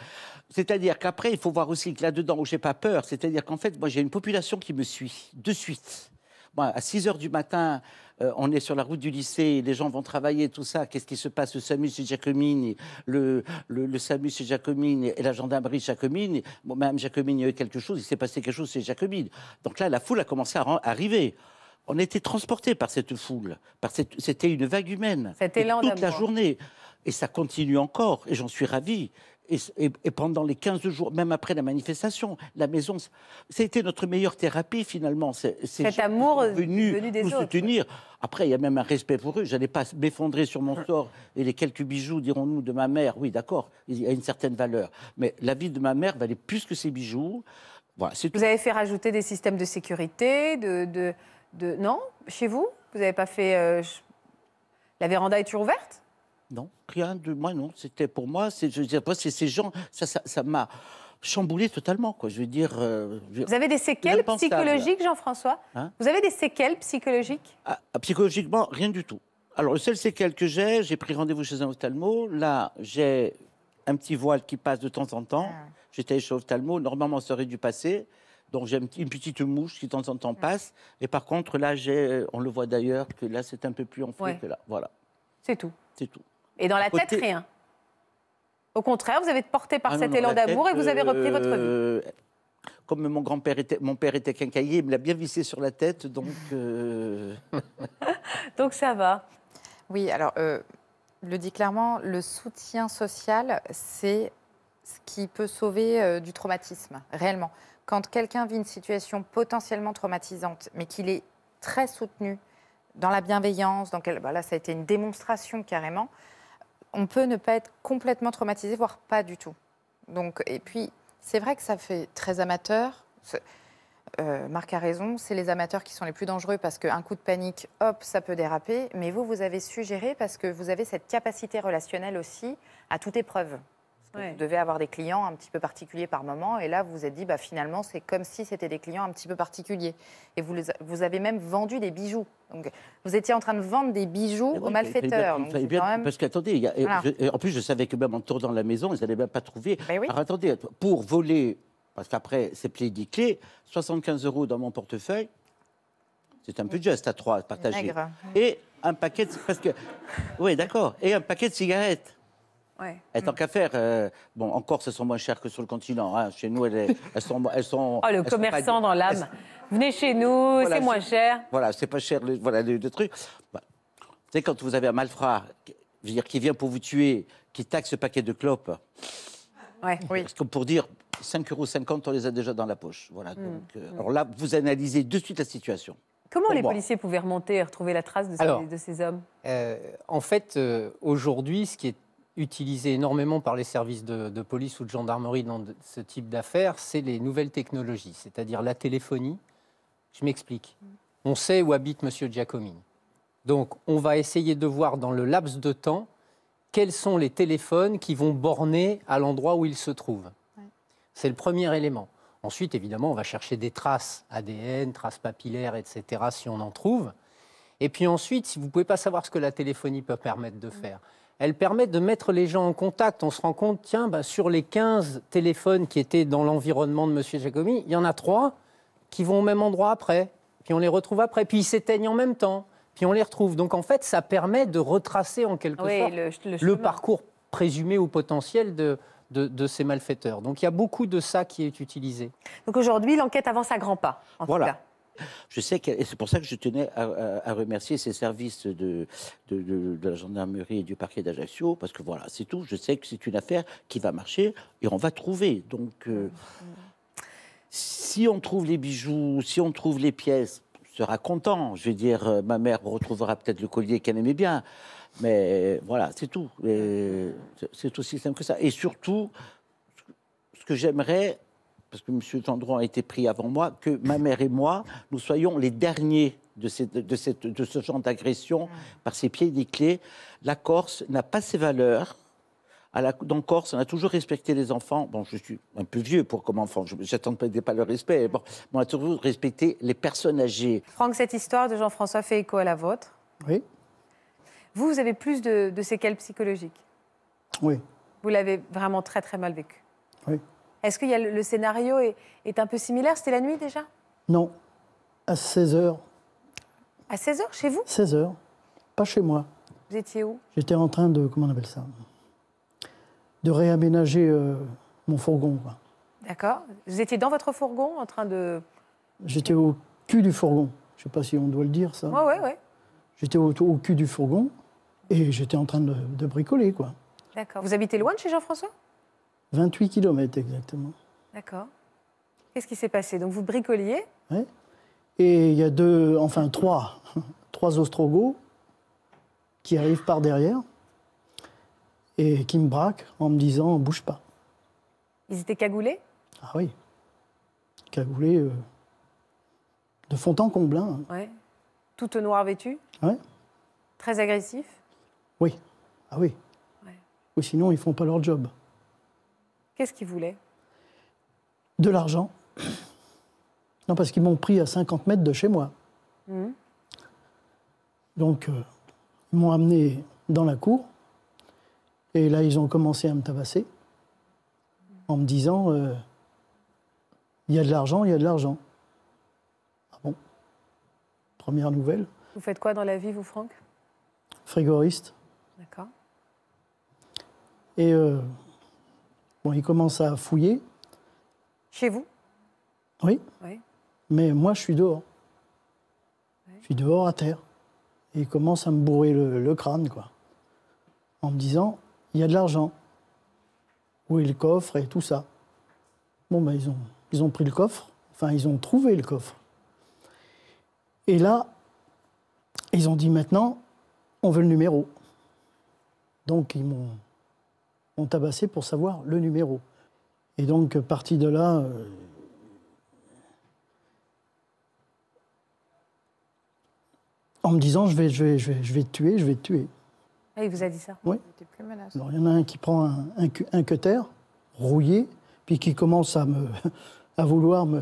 C'est-à-dire qu'après, il faut voir aussi que là-dedans, où j'ai pas peur, c'est-à-dire qu'en fait, moi, j'ai une population qui me suit de suite. Moi, à six heures du matin, euh, on est sur la route du lycée, les gens vont travailler, tout ça. Qu'est-ce qui se passe? Le SAMU chez Giacomini, le, le, le SAMU chez Giacomini et la gendarmerie Giacomini. Bon, Mme Giacomini a eu quelque chose, il s'est passé quelque chose chez Giacomini. Donc là, la foule a commencé à arriver. On était transportés par cette foule. C'était une vague humaine. Cet élan d'amour. Toute la journée. Et ça continue encore, et j'en suis ravi. Et, et, et pendant les quinze jours, même après la manifestation, la maison, ça a été notre meilleure thérapie, finalement. C'est, c'est Cet amour venu, venu des nous autres. Soutenir. Après, il y a même un respect pour eux. Je n'allais pas m'effondrer sur mon sort. Et les quelques bijoux, dirons-nous, de ma mère, oui, d'accord, il y a une certaine valeur. Mais la vie de ma mère valait plus que ces bijoux. Voilà, c'est tout. Vous avez fait rajouter des systèmes de sécurité, de... de, de... Non? Chez vous? Vous n'avez pas fait... Euh... La véranda est toujours ouverte? Non, rien de moi, non. C'était pour moi, je veux dire, c'est ces gens, ça m'a ça, ça chamboulé totalement, quoi. Je veux dire... Euh, je... Vous avez des séquelles psychologiques, Jean-François? Hein? Vous avez des séquelles psychologiques? Ah, psychologiquement, rien du tout. Alors, le seul séquelles que j'ai, j'ai pris rendez-vous chez un ophtalmo. Là, j'ai un petit voile qui passe de temps en temps. Ah. J'étais chez l'ophtalmo, normalement, ça aurait dû passer. Donc, j'ai une petite mouche qui, de temps en temps, passe. Et par contre, là, j'ai, on le voit d'ailleurs, que là, c'est un peu plus enflé ouais. que là. Voilà. C'est tout. C'est tout. Et dans la tête, côté... rien. Au contraire, vous avez été porté par ah cet non, non, élan d'amour et vous avez repris euh... votre vie. Comme mon grand-père était, mon père était quincaillier, il me l'a bien vissé sur la tête, donc... Euh... donc ça va. Oui, alors, euh, le dit clairement, le soutien social, c'est ce qui peut sauver euh, du traumatisme, réellement. Quand quelqu'un vit une situation potentiellement traumatisante, mais qu'il est très soutenu dans la bienveillance, dans quel... bah là, ça a été une démonstration carrément... On peut ne pas être complètement traumatisé, voire pas du tout. Donc, et puis, c'est vrai que ça fait très amateur. Euh, Marc a raison, c'est les amateurs qui sont les plus dangereux parce qu'un coup de panique, hop, ça peut déraper. Mais vous, vous avez su gérer parce que vous avez cette capacité relationnelle aussi à toute épreuve. Parce que ouais. Vous devez avoir des clients un petit peu particuliers par moment. Et là, vous vous êtes dit, bah, finalement, c'est comme si c'était des clients un petit peu particuliers. Et vous, les, vous avez même vendu des bijoux. Donc, vous étiez en train de vendre des bijoux oui, aux malfaiteurs. Bien, donc, bien, quand même... Parce qu'attendez, y a, voilà. je, en plus, je savais que même en tournant la maison, ils n'allaient même pas trouver. Ben oui. Alors attendez, pour voler, parce qu'après, c'est plaidiqué, soixante-quinze euros dans mon portefeuille, c'est un peu de geste à trois partagés. Et un paquet de... Parce que... Oui, d'accord. Et un paquet de cigarettes. Ouais. Et tant qu'à faire, euh, bon, en Corse, elles sont moins chères que sur le continent. Hein. Chez nous, elles, elles sont... Elles sont oh, le elles commerçant sont pas, dans l'âme. Elles... Venez chez nous, voilà, c'est moins cher. Voilà, c'est pas cher, le, voilà, le, le truc. Bah, tu sais, quand vous avez un malfrat, je veux dire, qui vient pour vous tuer, qui taxe ce paquet de clopes, ouais, oui. Parce que pour dire, cinq euros cinquante, on les a déjà dans la poche. Voilà, mmh, donc, euh, mmh. Alors là, vous analysez de suite la situation. Comment pour les moi. policiers pouvaient remonter et retrouver la trace de ces, alors, de ces hommes euh, En fait, euh, aujourd'hui, ce qui est utilisé énormément par les services de, de police ou de gendarmerie dans de, ce type d'affaires, c'est les nouvelles technologies, c'est-à-dire la téléphonie. Je m'explique. On sait où habite M. Giacomini. Donc, on va essayer de voir dans le laps de temps quels sont les téléphones qui vont borner à l'endroit où il se trouve. Ouais. C'est le premier élément. Ensuite, évidemment, on va chercher des traces A D N, traces papillaires, et cetera, si on en trouve. Et puis ensuite, si vous ne pouvez pas savoir ce que la téléphonie peut permettre de faire. Elle permet de mettre les gens en contact. On se rend compte, tiens, bah, sur les quinze téléphones qui étaient dans l'environnement de M. Giacomini, il y en a trois qui vont au même endroit après. Puis on les retrouve après. Puis ils s'éteignent en même temps. Puis on les retrouve. Donc en fait, ça permet de retracer en quelque oui, sorte le, le, le parcours présumé ou potentiel de... De, de ces malfaiteurs. Donc il y a beaucoup de ça qui est utilisé. Donc aujourd'hui, l'enquête avance à grands pas, en voilà. tout cas. Je sais que, et c'est pour ça que je tenais à, à, à remercier ces services de, de, de, de la gendarmerie et du parquet d'Ajaccio, parce que voilà, c'est tout. Je sais que c'est une affaire qui va marcher et on va trouver. Donc euh, mmh. si on trouve les bijoux, si on trouve les pièces, on sera content. Je veux dire, euh, ma mère retrouvera peut-être le collier qu'elle aimait bien. Mais voilà, c'est tout. C'est aussi simple que ça. Et surtout, ce que j'aimerais, parce que M. Gendron a été pris avant moi, que ma mère et moi, nous soyons les derniers de, cette, de, cette, de ce genre d'agression par ses pieds nickelés. La Corse n'a pas ses valeurs. À la, dans Corse, on a toujours respecté les enfants. Bon, je suis un peu vieux pour comme enfant, j'attends pas le respect. Bon, on a toujours respecté les personnes âgées. Franck, cette histoire de Jean-François fait écho à la vôtre. Oui. Vous, vous avez plus de, de séquelles psychologiques. Oui. Vous l'avez vraiment très, très mal vécu. Oui. Est-ce que y a le, le scénario est, est un peu similaire? C'était la nuit, déjà? Non. À seize heures. À seize heures, chez vous? seize heures. Pas chez moi. Vous étiez où? J'étais en train de... Comment on appelle ça? De réaménager euh, mon fourgon. D'accord. Vous étiez dans votre fourgon, en train de... J'étais au cul du fourgon. Je ne sais pas si on doit le dire, ça. Oui, oui, oui. J'étais au, au cul du fourgon. Et j'étais en train de, de bricoler, quoi. D'accord. Vous habitez loin de chez Jean-François? vingt-huit kilomètres, exactement. D'accord. Qu'est-ce qui s'est passé? Donc, vous bricoliez? Oui. Et il y a deux, enfin trois, trois ostrogoths qui arrivent par derrière et qui me braquent en me disant « bouge pas ». Ils étaient cagoulés? Ah oui. Cagoulés euh, de fond en comble. Hein. Oui. Tout noir vêtu? Oui. Très agressif? Oui. Ah oui. Ouais. Ou sinon, ils font pas leur job. Qu'est-ce qu'ils voulaient? De l'argent. Non, parce qu'ils m'ont pris à cinquante mètres de chez moi. Mmh. Donc, euh, ils m'ont amené dans la cour. Et là, ils ont commencé à me tabasser. En me disant, euh, il y a de l'argent, il y a de l'argent. Ah bon? Première nouvelle. Vous faites quoi dans la vie, vous, Franck? Frigoriste. D'accord. Et euh, bon, il commence à fouiller. Chez vous? Oui. Oui. Mais moi, je suis dehors. Oui. Je suis dehors à terre. Et il commence à me bourrer le, le crâne, quoi. En me disant, il y a de l'argent. Où est le coffre et tout ça? Bon, ben, ils ont, ils ont pris le coffre. Enfin, ils ont trouvé le coffre. Et là, ils ont dit maintenant, on veut le numéro. Donc, ils m'ont tabassé pour savoir le numéro. Et donc, parti de là, euh, en me disant, je vais, je, vais, je, vais, je vais te tuer, je vais te tuer. Ah, il vous a dit ça? Oui. Il était plus menaçant. Alors, il y en a un qui prend un, un, un cutter rouillé, puis qui commence à, me, à vouloir me,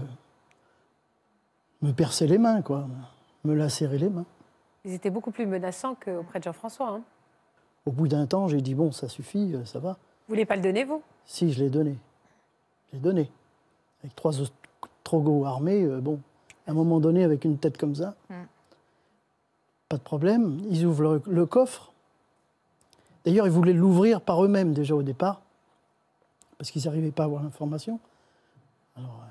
me percer les mains, quoi, me lacérer les mains. Ils étaient beaucoup plus menaçants qu'auprès de Jean-François. Hein. Au bout d'un temps, j'ai dit, bon, ça suffit, ça va. Vous ne voulez pas le donner, vous? Si, je l'ai donné. Je l'ai donné. Avec trois ostrogoths armés, euh, bon, à un moment donné, avec une tête comme ça, mm. pas de problème. Ils ouvrent le, le coffre. D'ailleurs, ils voulaient l'ouvrir par eux-mêmes déjà au départ, parce qu'ils n'arrivaient pas à avoir l'information. Alors,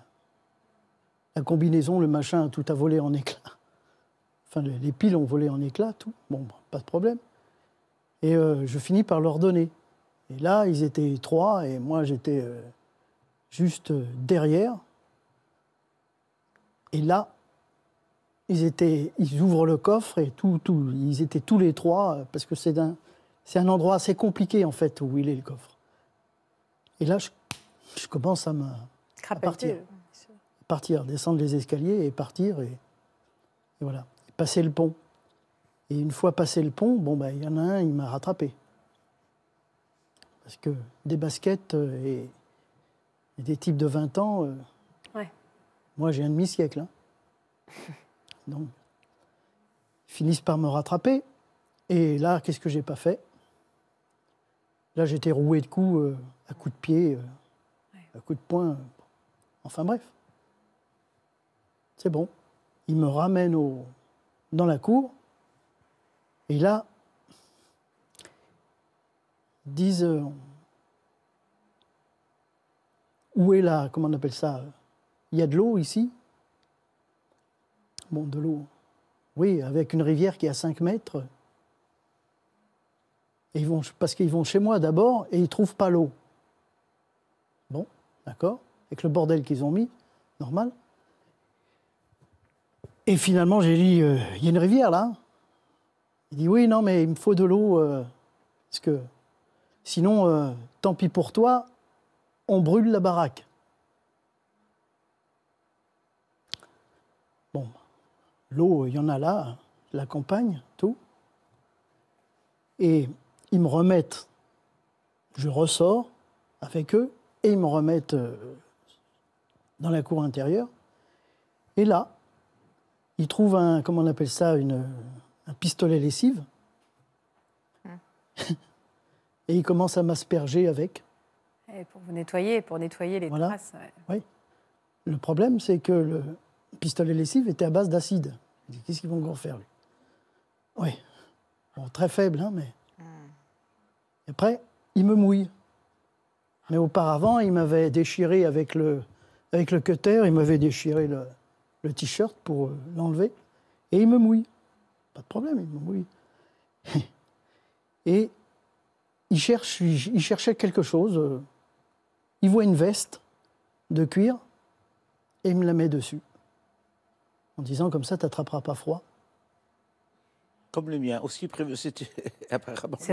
la combinaison, le machin, tout a volé en éclats. Enfin, les piles ont volé en éclats, tout. Bon, pas de problème. Et euh, je finis par leur donner. Et là, ils étaient trois, et moi, j'étais euh, juste euh, derrière. Et là, ils, étaient, ils ouvrent le coffre, et tout, tout, ils étaient tous les trois, parce que c'est un, c'est un endroit assez compliqué, en fait, où il est, le coffre. Et là, je, je commence à, me, à partir. Partir, descendre les escaliers et partir, et, et voilà, et passer le pont. Et une fois passé le pont, bon, ben, il y en a un, il m'a rattrapé. Parce que des baskets et, et des types de vingt ans, euh, ouais. Moi, j'ai un demi-siècle. Hein. Donc, ils finissent par me rattraper. Et là, qu'est-ce que j'ai pas fait? Là, j'étais roué de coups, euh, à coups de pied, euh, ouais. À coups de poing. Euh, enfin, bref. C'est bon. Il me ramène au, dans la cour. Et là, ils disent euh, où est la, comment on appelle ça? Il y a de l'eau ici? Bon, de l'eau. Oui, avec une rivière qui est à cinq mètres. Et ils vont, parce qu'ils vont chez moi d'abord et ils ne trouvent pas l'eau. Bon, d'accord. Avec le bordel qu'ils ont mis, normal. Et finalement, j'ai dit, euh, il y a une rivière, là? Il dit, oui, non, mais il me faut de l'eau, euh, parce que sinon, euh, tant pis pour toi, on brûle la baraque. Bon, l'eau, il y en a là, la campagne, tout. Et ils me remettent, je ressors avec eux, et ils me remettent euh, dans la cour intérieure. Et là, ils trouvent un, comment on appelle ça, une, un pistolet lessive. Hum. Et ils commencent à m'asperger avec. Et pour vous nettoyer, pour nettoyer les voilà. traces. Ouais. Oui. Le problème, c'est que le pistolet lessive était à base d'acide. Qu'est-ce qu'ils vont encore faire, lui? Oui. Bon, très faible, hein, mais... Hum. Et après, ils me mouillent. Mais auparavant, ils m'avaient déchiré avec le, avec le cutter, ils m'avaient déchiré le... le t-shirt pour l'enlever, et il me mouille. Pas de problème, il me mouille. Et il, cherche, il cherchait quelque chose. Il voit une veste de cuir et il me la met dessus. En disant, comme ça, tu n'attraperas pas froid. Comme le mien, aussi prévu. C'est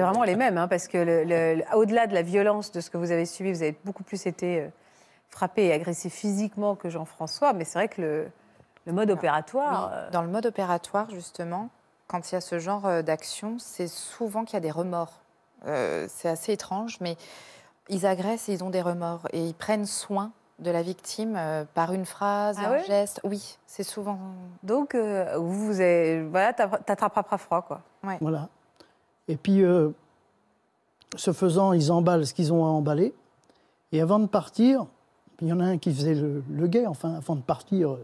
vraiment les mêmes, hein, parce que le, le, au-delà de la violence de ce que vous avez subi, vous avez beaucoup plus été frappé et agressé physiquement que Jean-François, mais c'est vrai que le... Le mode opératoire... Oui. Dans le mode opératoire, justement, quand il y a ce genre d'action, c'est souvent qu'il y a des remords. Euh, c'est assez étrange, mais ils agressent et ils ont des remords. Et ils prennent soin de la victime euh, par une phrase, ah un oui geste. Oui, c'est souvent... Donc, euh, vous, vous avez... voilà, t'attrapes pas froid, quoi. Ouais. Voilà. Et puis, euh, ce faisant, ils emballent ce qu'ils ont à emballer. Et avant de partir, il y en a un qui faisait le, le guet, enfin, avant de partir...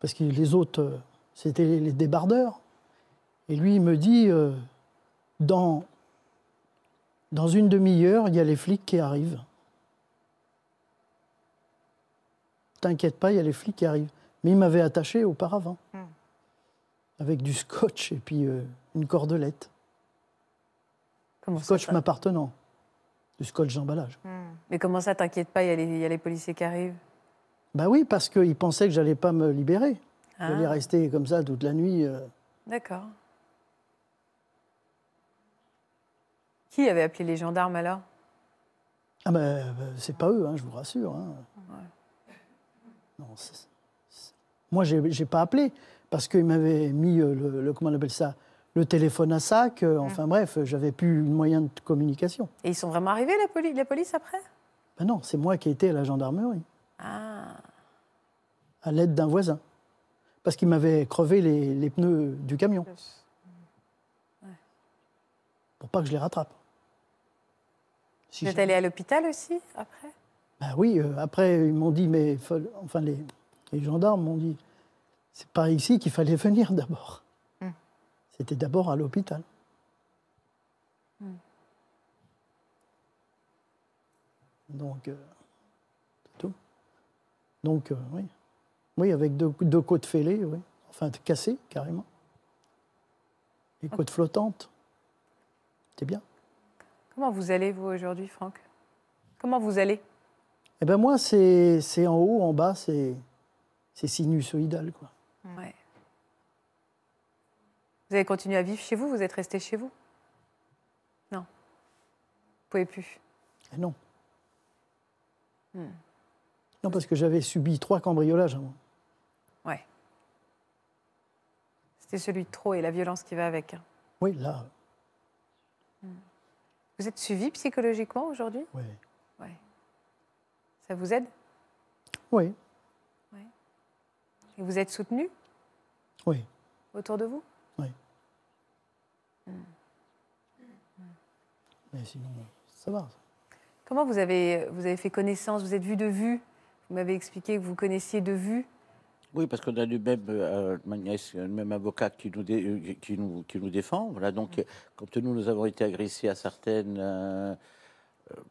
Parce que les autres, c'était les débardeurs. Et lui, il me dit, euh, dans, dans une demi-heure, il y a les flics qui arrivent. T'inquiète pas, il y a les flics qui arrivent. Mais il m'avait attaché auparavant, mmh. avec du scotch et puis euh, une cordelette. Comment ça, scotch m'appartenant, du scotch d'emballage. Mmh. Mais comment ça, t'inquiète pas, il y a les, y a les policiers qui arrivent? Ben oui, parce qu'ils pensaient que je n'allais pas me libérer. Ah. J'allais rester comme ça toute la nuit. Euh... D'accord. Qui avait appelé les gendarmes alors? Ah ben, c'est pas eux, hein, je vous rassure. Hein. Ouais. Non, c'est, c'est... Moi, je n'ai pas appelé, parce qu'ils m'avaient mis le, le, comment on appelle ça, le téléphone à sac. Euh, hum. Enfin bref, j'avais plus de moyen de communication. Et ils sont vraiment arrivés, la, poli- la police, après? Ben non, c'est moi qui ai été à la gendarmerie. Ah. À l'aide d'un voisin. Parce qu'il m'avait crevé les, les pneus du camion. Ouais. Pour pas que je les rattrape. Si Vous êtes allé à l'hôpital aussi, après? Ben oui, euh, après, ils m'ont dit, mais... Enfin, les, les gendarmes m'ont dit, c'est pas ici qu'il fallait venir d'abord. Hum. C'était d'abord à l'hôpital. Hum. Donc, euh, c'est tout. Donc, euh, oui. Oui, avec deux, deux côtes fêlées, oui. Enfin, cassées, carrément. Et côtes flottantes. C'est bien. Comment vous allez, vous, aujourd'hui, Franck? Comment vous allez? Eh bien, moi, c'est en haut, en bas, c'est sinusoïdal, quoi. Ouais. Vous avez continué à vivre chez vous? Vous êtes resté chez vous? Non. Vous ne pouvez plus? Et non. Hmm. Non, parce que j'avais subi trois cambriolages avant. Ouais. C'était celui de trop et la violence qui va avec. Oui, là. Hmm. Vous êtes suivi psychologiquement aujourd'hui? Oui. Ouais. Ça vous aide? Oui. Ouais. Et vous êtes soutenu? Oui. Autour de vous? Oui. Hmm. Mais sinon, ça va. Comment vous avez, vous avez fait connaissance? Vous êtes vu de vue? Vous m'avez expliqué que vous connaissiez de vue. Oui, parce qu'on a le même, euh, le même avocat qui nous, dé, qui nous, qui nous défend. Voilà, donc, mmh. Quand nous, nous avons été agressés à Sartène, euh,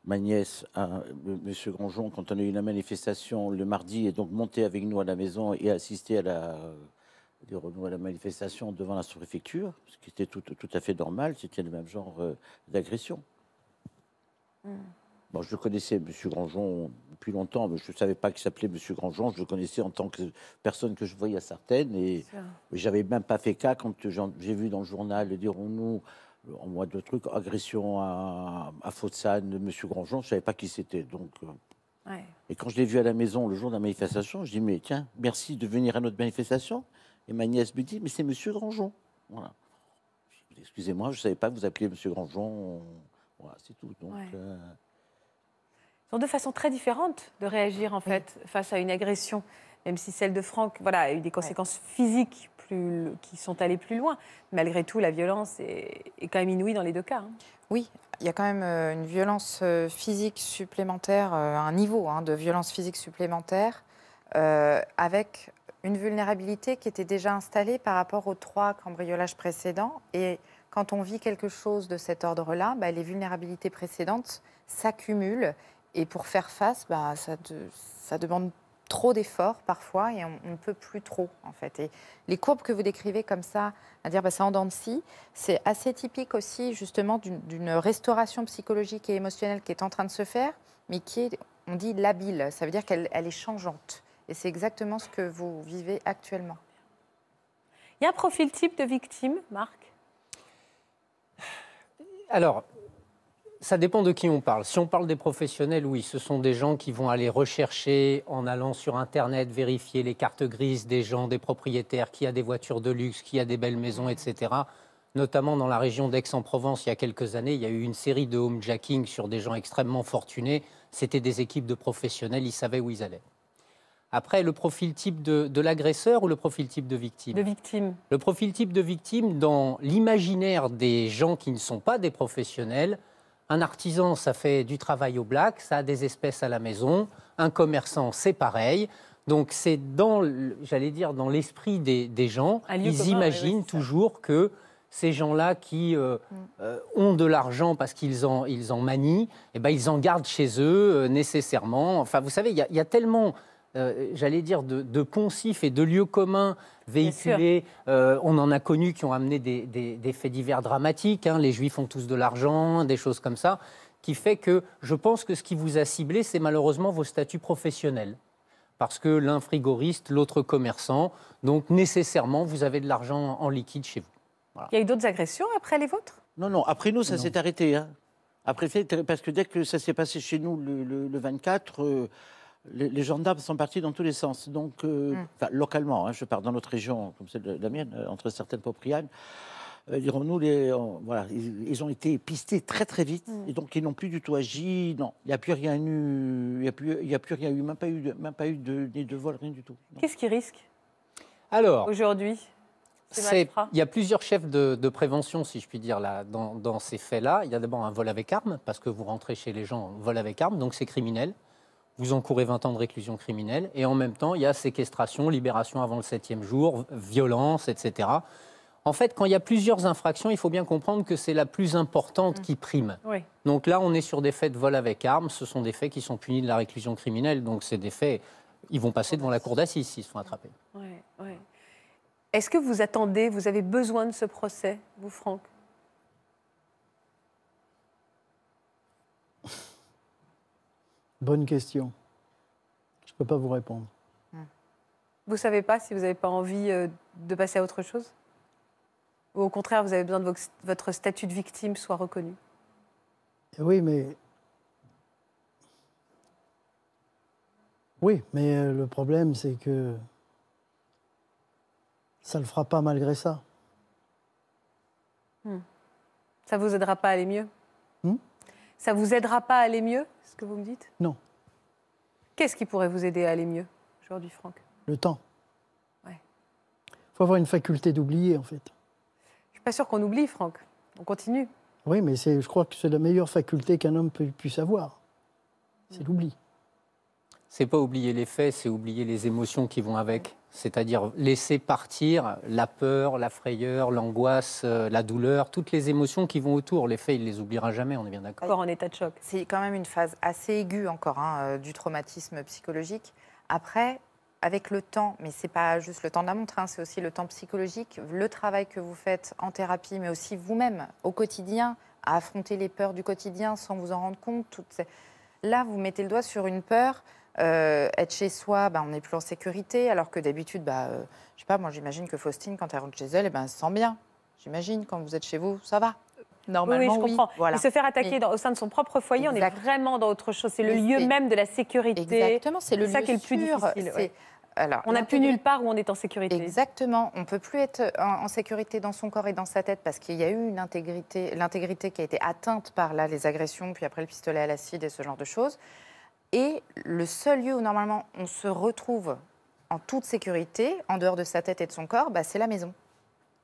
ma nièce, à, M. Grandjean, quand on a eu la manifestation le mardi, est donc montée avec nous à la maison et assistée à la, à la manifestation devant la sous-préfecture, ce qui était tout, tout à fait normal, c'était le même genre euh, d'agression. Mmh. Bon, je connaissais M. Grandjean depuis longtemps, mais je ne savais pas qu'il s'appelait M. Grandjean. Je le connaissais en tant que personne que je voyais à Sartène. Et je n'avais même pas fait cas quand j'ai vu dans le journal, dirons-nous, en moins de trucs, agression à, à Fawcett, M. Grandjean. Je ne savais pas qui c'était. Ouais. Et quand je l'ai vu à la maison le jour de la manifestation, je dis mais tiens, merci de venir à notre manifestation. Et ma nièce me dit mais c'est M. Grandjean. Voilà. Excusez-moi, je ne savais pas que vous appeliez M. Grandjean. Voilà, c'est tout. Donc. Ouais. Euh... de façon très différente de réagir en fait oui. face à une agression, même si celle de Franck voilà, a eu des conséquences oui. physiques plus, qui sont allées plus loin. Malgré tout, la violence est, est quand même inouïe dans les deux cas. Hein. Oui, il y a quand même une violence physique supplémentaire, un niveau hein, de violence physique supplémentaire, euh, avec une vulnérabilité qui était déjà installée par rapport aux trois cambriolages précédents. Et quand on vit quelque chose de cet ordre-là, bah, les vulnérabilités précédentes s'accumulent. Et pour faire face, bah, ça, de, ça demande trop d'efforts parfois et on ne peut plus trop en fait. Et les courbes que vous décrivez comme ça, à dire bah, c'est en dents de scie, c'est assez typique aussi justement d'une restauration psychologique et émotionnelle qui est en train de se faire, mais qui est, on dit, labile. Ça veut dire qu'elle elle est changeante. Et c'est exactement ce que vous vivez actuellement. Il y a un profil type de victime, Marc? Alors... ça dépend de qui on parle. Si on parle des professionnels, oui, ce sont des gens qui vont aller rechercher en allant sur Internet, vérifier les cartes grises des gens, des propriétaires, qui a des voitures de luxe, qui a des belles maisons, et cetera. Notamment dans la région d'Aix-en-Provence, il y a quelques années, il y a eu une série de homejacking sur des gens extrêmement fortunés. C'était des équipes de professionnels, ils savaient où ils allaient. Après, le profil type de, de l'agresseur ou le profil type de victime? De victime. Le profil type de victime, dans l'imaginaire des gens qui ne sont pas des professionnels, un artisan, ça fait du travail au black, ça a des espèces à la maison. Un commerçant, c'est pareil. Donc c'est dans, j'allais dire, dans l'esprit des, des gens, ils commun, imaginent oui, toujours ça. Que ces gens-là qui euh, mm. euh, ont de l'argent parce qu'ils en, ils en manient, eh ben, ils en gardent chez eux euh, nécessairement. Enfin, vous savez, il y, y a tellement... Euh, j'allais dire, de, de poncifs et de lieux communs véhiculés. Euh, on en a connu qui ont amené des, des, des faits divers dramatiques. Hein. Les Juifs ont tous de l'argent, des choses comme ça. Qui fait que je pense que ce qui vous a ciblé, c'est malheureusement vos statuts professionnels. Parce que l'un frigoriste, l'autre commerçant. Donc nécessairement, vous avez de l'argent en liquide chez vous. Voilà. Il y a eu d'autres agressions après les vôtres? Non, non. Après nous, ça s'est arrêté. Hein. Après, parce que dès que ça s'est passé chez nous le, le, le vingt-quatre... Euh... les gendarmes sont partis dans tous les sens, donc euh, mm. enfin, localement. Hein, je pars dans notre région, comme celle de la mienne, entre certaines propriétaires. Euh, Dirons-nous, on, voilà, ils, ils ont été pistés très très vite, mm. et donc ils n'ont plus du tout agi. Non, il n'y a plus rien eu, il n'y a plus, il n'y a plus rien eu, même pas eu, de, même pas eu de, de, de vol, rien du tout. Qu'est-ce qu'ils risquent alors aujourd'hui? Il y a plusieurs chefs de, de prévention, si je puis dire, là, dans, dans ces faits-là. Il y a d'abord un vol avec arme, parce que vous rentrez chez les gens, vol avec arme, donc c'est criminel. Vous encourez vingt ans de réclusion criminelle. Et en même temps, il y a séquestration, libération avant le septième jour, violence, et cetera. En fait, quand il y a plusieurs infractions, il faut bien comprendre que c'est la plus importante mmh. qui prime. Oui. Donc là, on est sur des faits de vol avec armes. Ce sont des faits qui sont punis de la réclusion criminelle. Donc c'est des faits... Ils vont passer devant la cour d'assises s'ils sont attrapés. Ouais, ouais. Est-ce que vous attendez, vous avez besoin de ce procès, vous, Franck ? Bonne question. Je ne peux pas vous répondre. Vous ne savez pas si vous n'avez pas envie de passer à autre chose ? Ou au contraire, vous avez besoin que votre statut de victime soit reconnu ? Oui, mais... Oui, mais le problème, c'est que ça ne le fera pas malgré ça. Hmm. Ça ne vous aidera pas à aller mieux hmm? Ça ne vous aidera pas à aller mieux, ce que vous me dites? Non. Qu'est-ce qui pourrait vous aider à aller mieux aujourd'hui, Franck? Le temps. Il ouais. faut avoir une faculté d'oublier, en fait. Je ne suis pas sûre qu'on oublie, Franck. On continue. Oui, mais je crois que c'est la meilleure faculté qu'un homme puisse avoir. C'est hmm. l'oubli. C'est pas oublier les faits, c'est oublier les émotions qui vont avec. C'est-à-dire laisser partir la peur, la frayeur, l'angoisse, la douleur, toutes les émotions qui vont autour. Les faits, il les oubliera jamais, on est bien d'accord. Encore en état de choc. C'est quand même une phase assez aiguë encore hein, du traumatisme psychologique. Après, avec le temps, mais c'est pas juste le temps de la montre, hein, c'est aussi le temps psychologique, le travail que vous faites en thérapie, mais aussi vous-même au quotidien, à affronter les peurs du quotidien sans vous en rendre compte. Toutes ces... Là, vous mettez le doigt sur une peur... Euh, être chez soi, bah, on n'est plus en sécurité, alors que d'habitude, bah, euh, je sais pas, moi j'imagine que Faustine, quand elle rentre chez elle, eh ben, elle se sent bien. J'imagine, quand vous êtes chez vous, ça va. Normalement, oui, oui, je comprends. Oui. Voilà. Et se faire attaquer mais... dans, au sein de son propre foyer, exact. On est vraiment dans autre chose. C'est le lieu même de la sécurité. Exactement, c'est le lieu sûr. C'est ça qui est le plus difficile. Ouais. Alors, on n'a plus nulle part où on est en sécurité. Exactement, on ne peut plus être en, en sécurité dans son corps et dans sa tête parce qu'il y a eu une intégrité, l'intégrité qui a été atteinte par là, les agressions, puis après le pistolet à l'acide et ce genre de choses. Et le seul lieu où, normalement, on se retrouve en toute sécurité, en dehors de sa tête et de son corps, bah, c'est la maison.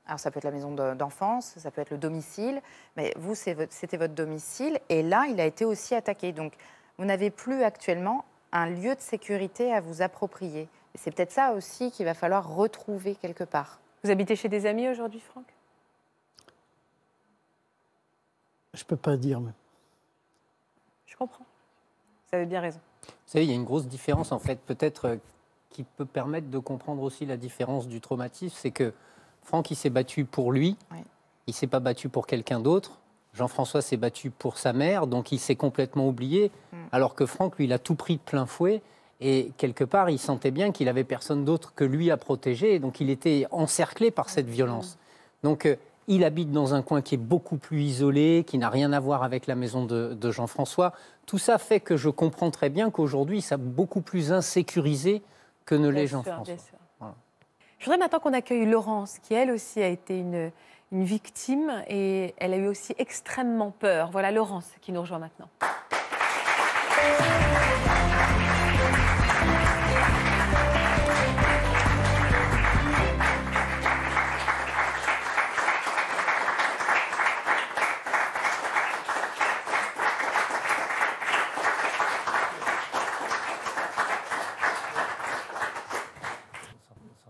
Alors, ça peut être la maison d'enfance, ça peut être le domicile, mais vous, c'était votre domicile, et là, il a été aussi attaqué. Donc, vous n'avez plus actuellement un lieu de sécurité à vous approprier. C'est peut-être ça aussi qu'il va falloir retrouver quelque part. Vous habitez chez des amis aujourd'hui, Franck? Je ne peux pas dire, mais... Je comprends. Vous avez bien raison. Vous savez, il y a une grosse différence, en fait, peut-être euh, qui peut permettre de comprendre aussi la différence du traumatisme. C'est que Franck, il s'est battu pour lui, oui. il ne s'est pas battu pour quelqu'un d'autre. Jean-François s'est battu pour sa mère, donc il s'est complètement oublié. Mm. Alors que Franck, lui, il a tout pris de plein fouet. Et quelque part, il sentait bien qu'il n'avait personne d'autre que lui à protéger. Donc il était encerclé par cette violence. Mm. Donc euh, il habite dans un coin qui est beaucoup plus isolé, qui n'a rien à voir avec la maison de, de Jean-François. Tout ça fait que je comprends très bien qu'aujourd'hui, il s'est beaucoup plus insécurisé que ne l'est Jean-François. Voilà. Je voudrais maintenant qu'on accueille Laurence, qui elle aussi a été une, une victime et elle a eu aussi extrêmement peur. Voilà Laurence qui nous rejoint maintenant.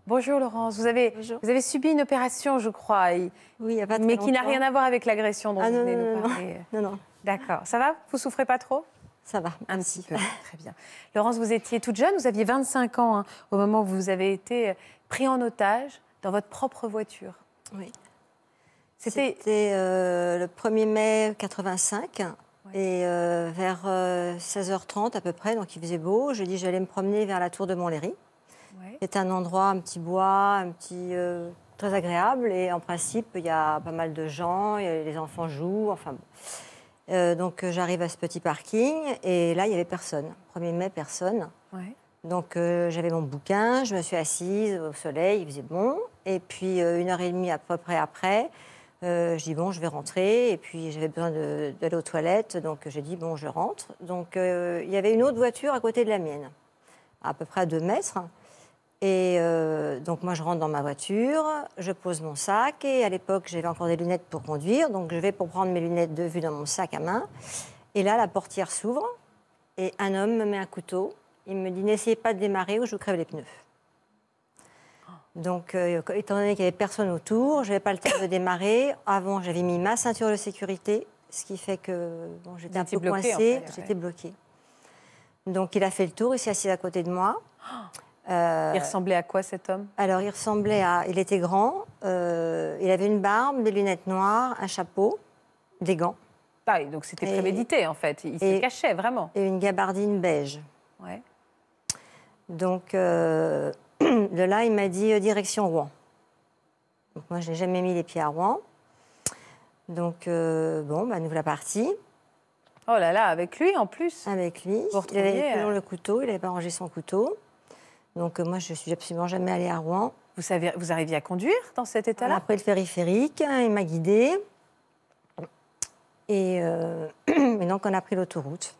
Bonjour Laurence, vous avez, Bonjour. vous avez subi une opération, je crois, et, oui, il y a pas mais qui n'a rien à voir avec l'agression dont ah, vous venez non, nous parler. Non, non. non. D'accord, ça va? Vous souffrez pas trop? Ça va, un petit peu. Très bien. Laurence, vous étiez toute jeune, vous aviez vingt-cinq ans hein, au moment où vous avez été pris en otage dans votre propre voiture. Oui. C'était euh, le premier mai quatre-vingt-cinq oui. et euh, vers euh, seize heures trente à peu près, donc il faisait beau. Je dis j'allais me promener vers la tour de Montlhéry. C'est un endroit, un petit bois, un petit, euh, très agréable. Et en principe, il y a pas mal de gens, y a, les enfants jouent. Enfin, bon. euh, donc, j'arrive à ce petit parking et là, il n'y avait personne. premier mai, personne. Ouais. Donc, euh, j'avais mon bouquin, je me suis assise au soleil, il faisait bon. Et puis, euh, une heure et demie à peu près après, euh, je dis, bon, je vais rentrer. Et puis, j'avais besoin d'aller aux toilettes. Donc, j'ai dit, bon, je rentre. Donc, euh, il y avait une autre voiture à côté de la mienne, à peu près à deux mètres. Et euh, donc, moi, je rentre dans ma voiture, je pose mon sac. Et à l'époque, j'avais encore des lunettes pour conduire. Donc, je vais pour prendre mes lunettes de vue dans mon sac à main. Et là, la portière s'ouvre. Et un homme me met un couteau. Il me dit, n'essayez pas de démarrer ou je vous crève les pneus. Donc, euh, étant donné qu'il n'y avait personne autour, je n'avais pas le temps de démarrer. Avant, j'avais mis ma ceinture de sécurité, ce qui fait que bon, j'étais un peu coincée, en fait, j'étais ouais. bloquée. Donc, il a fait le tour, il s'est assis à côté de moi. Euh, il ressemblait à quoi, cet homme? Alors, il ressemblait à... Il était grand, euh, il avait une barbe, des lunettes noires, un chapeau, des gants. Pareil, donc c'était prémédité, en fait. Il se cachait, vraiment. Et une gabardine beige. Ouais. Donc... Euh, de là, il m'a dit « direction Rouen ». Donc, moi, je n'ai jamais mis les pieds à Rouen. Donc, euh, bon, bah, nous voilà partis. Oh là là, avec lui, en plus. Avec lui. Vous il avait toujours euh... le couteau, il n'avait pas rangé son couteau. Donc, euh, moi, je ne suis absolument jamais allée à Rouen. Vous, savez, vous arriviez à conduire dans cet état-là? Après le périphérique, hein, il m'a guidée. Et, euh... et donc, on a pris l'autoroute.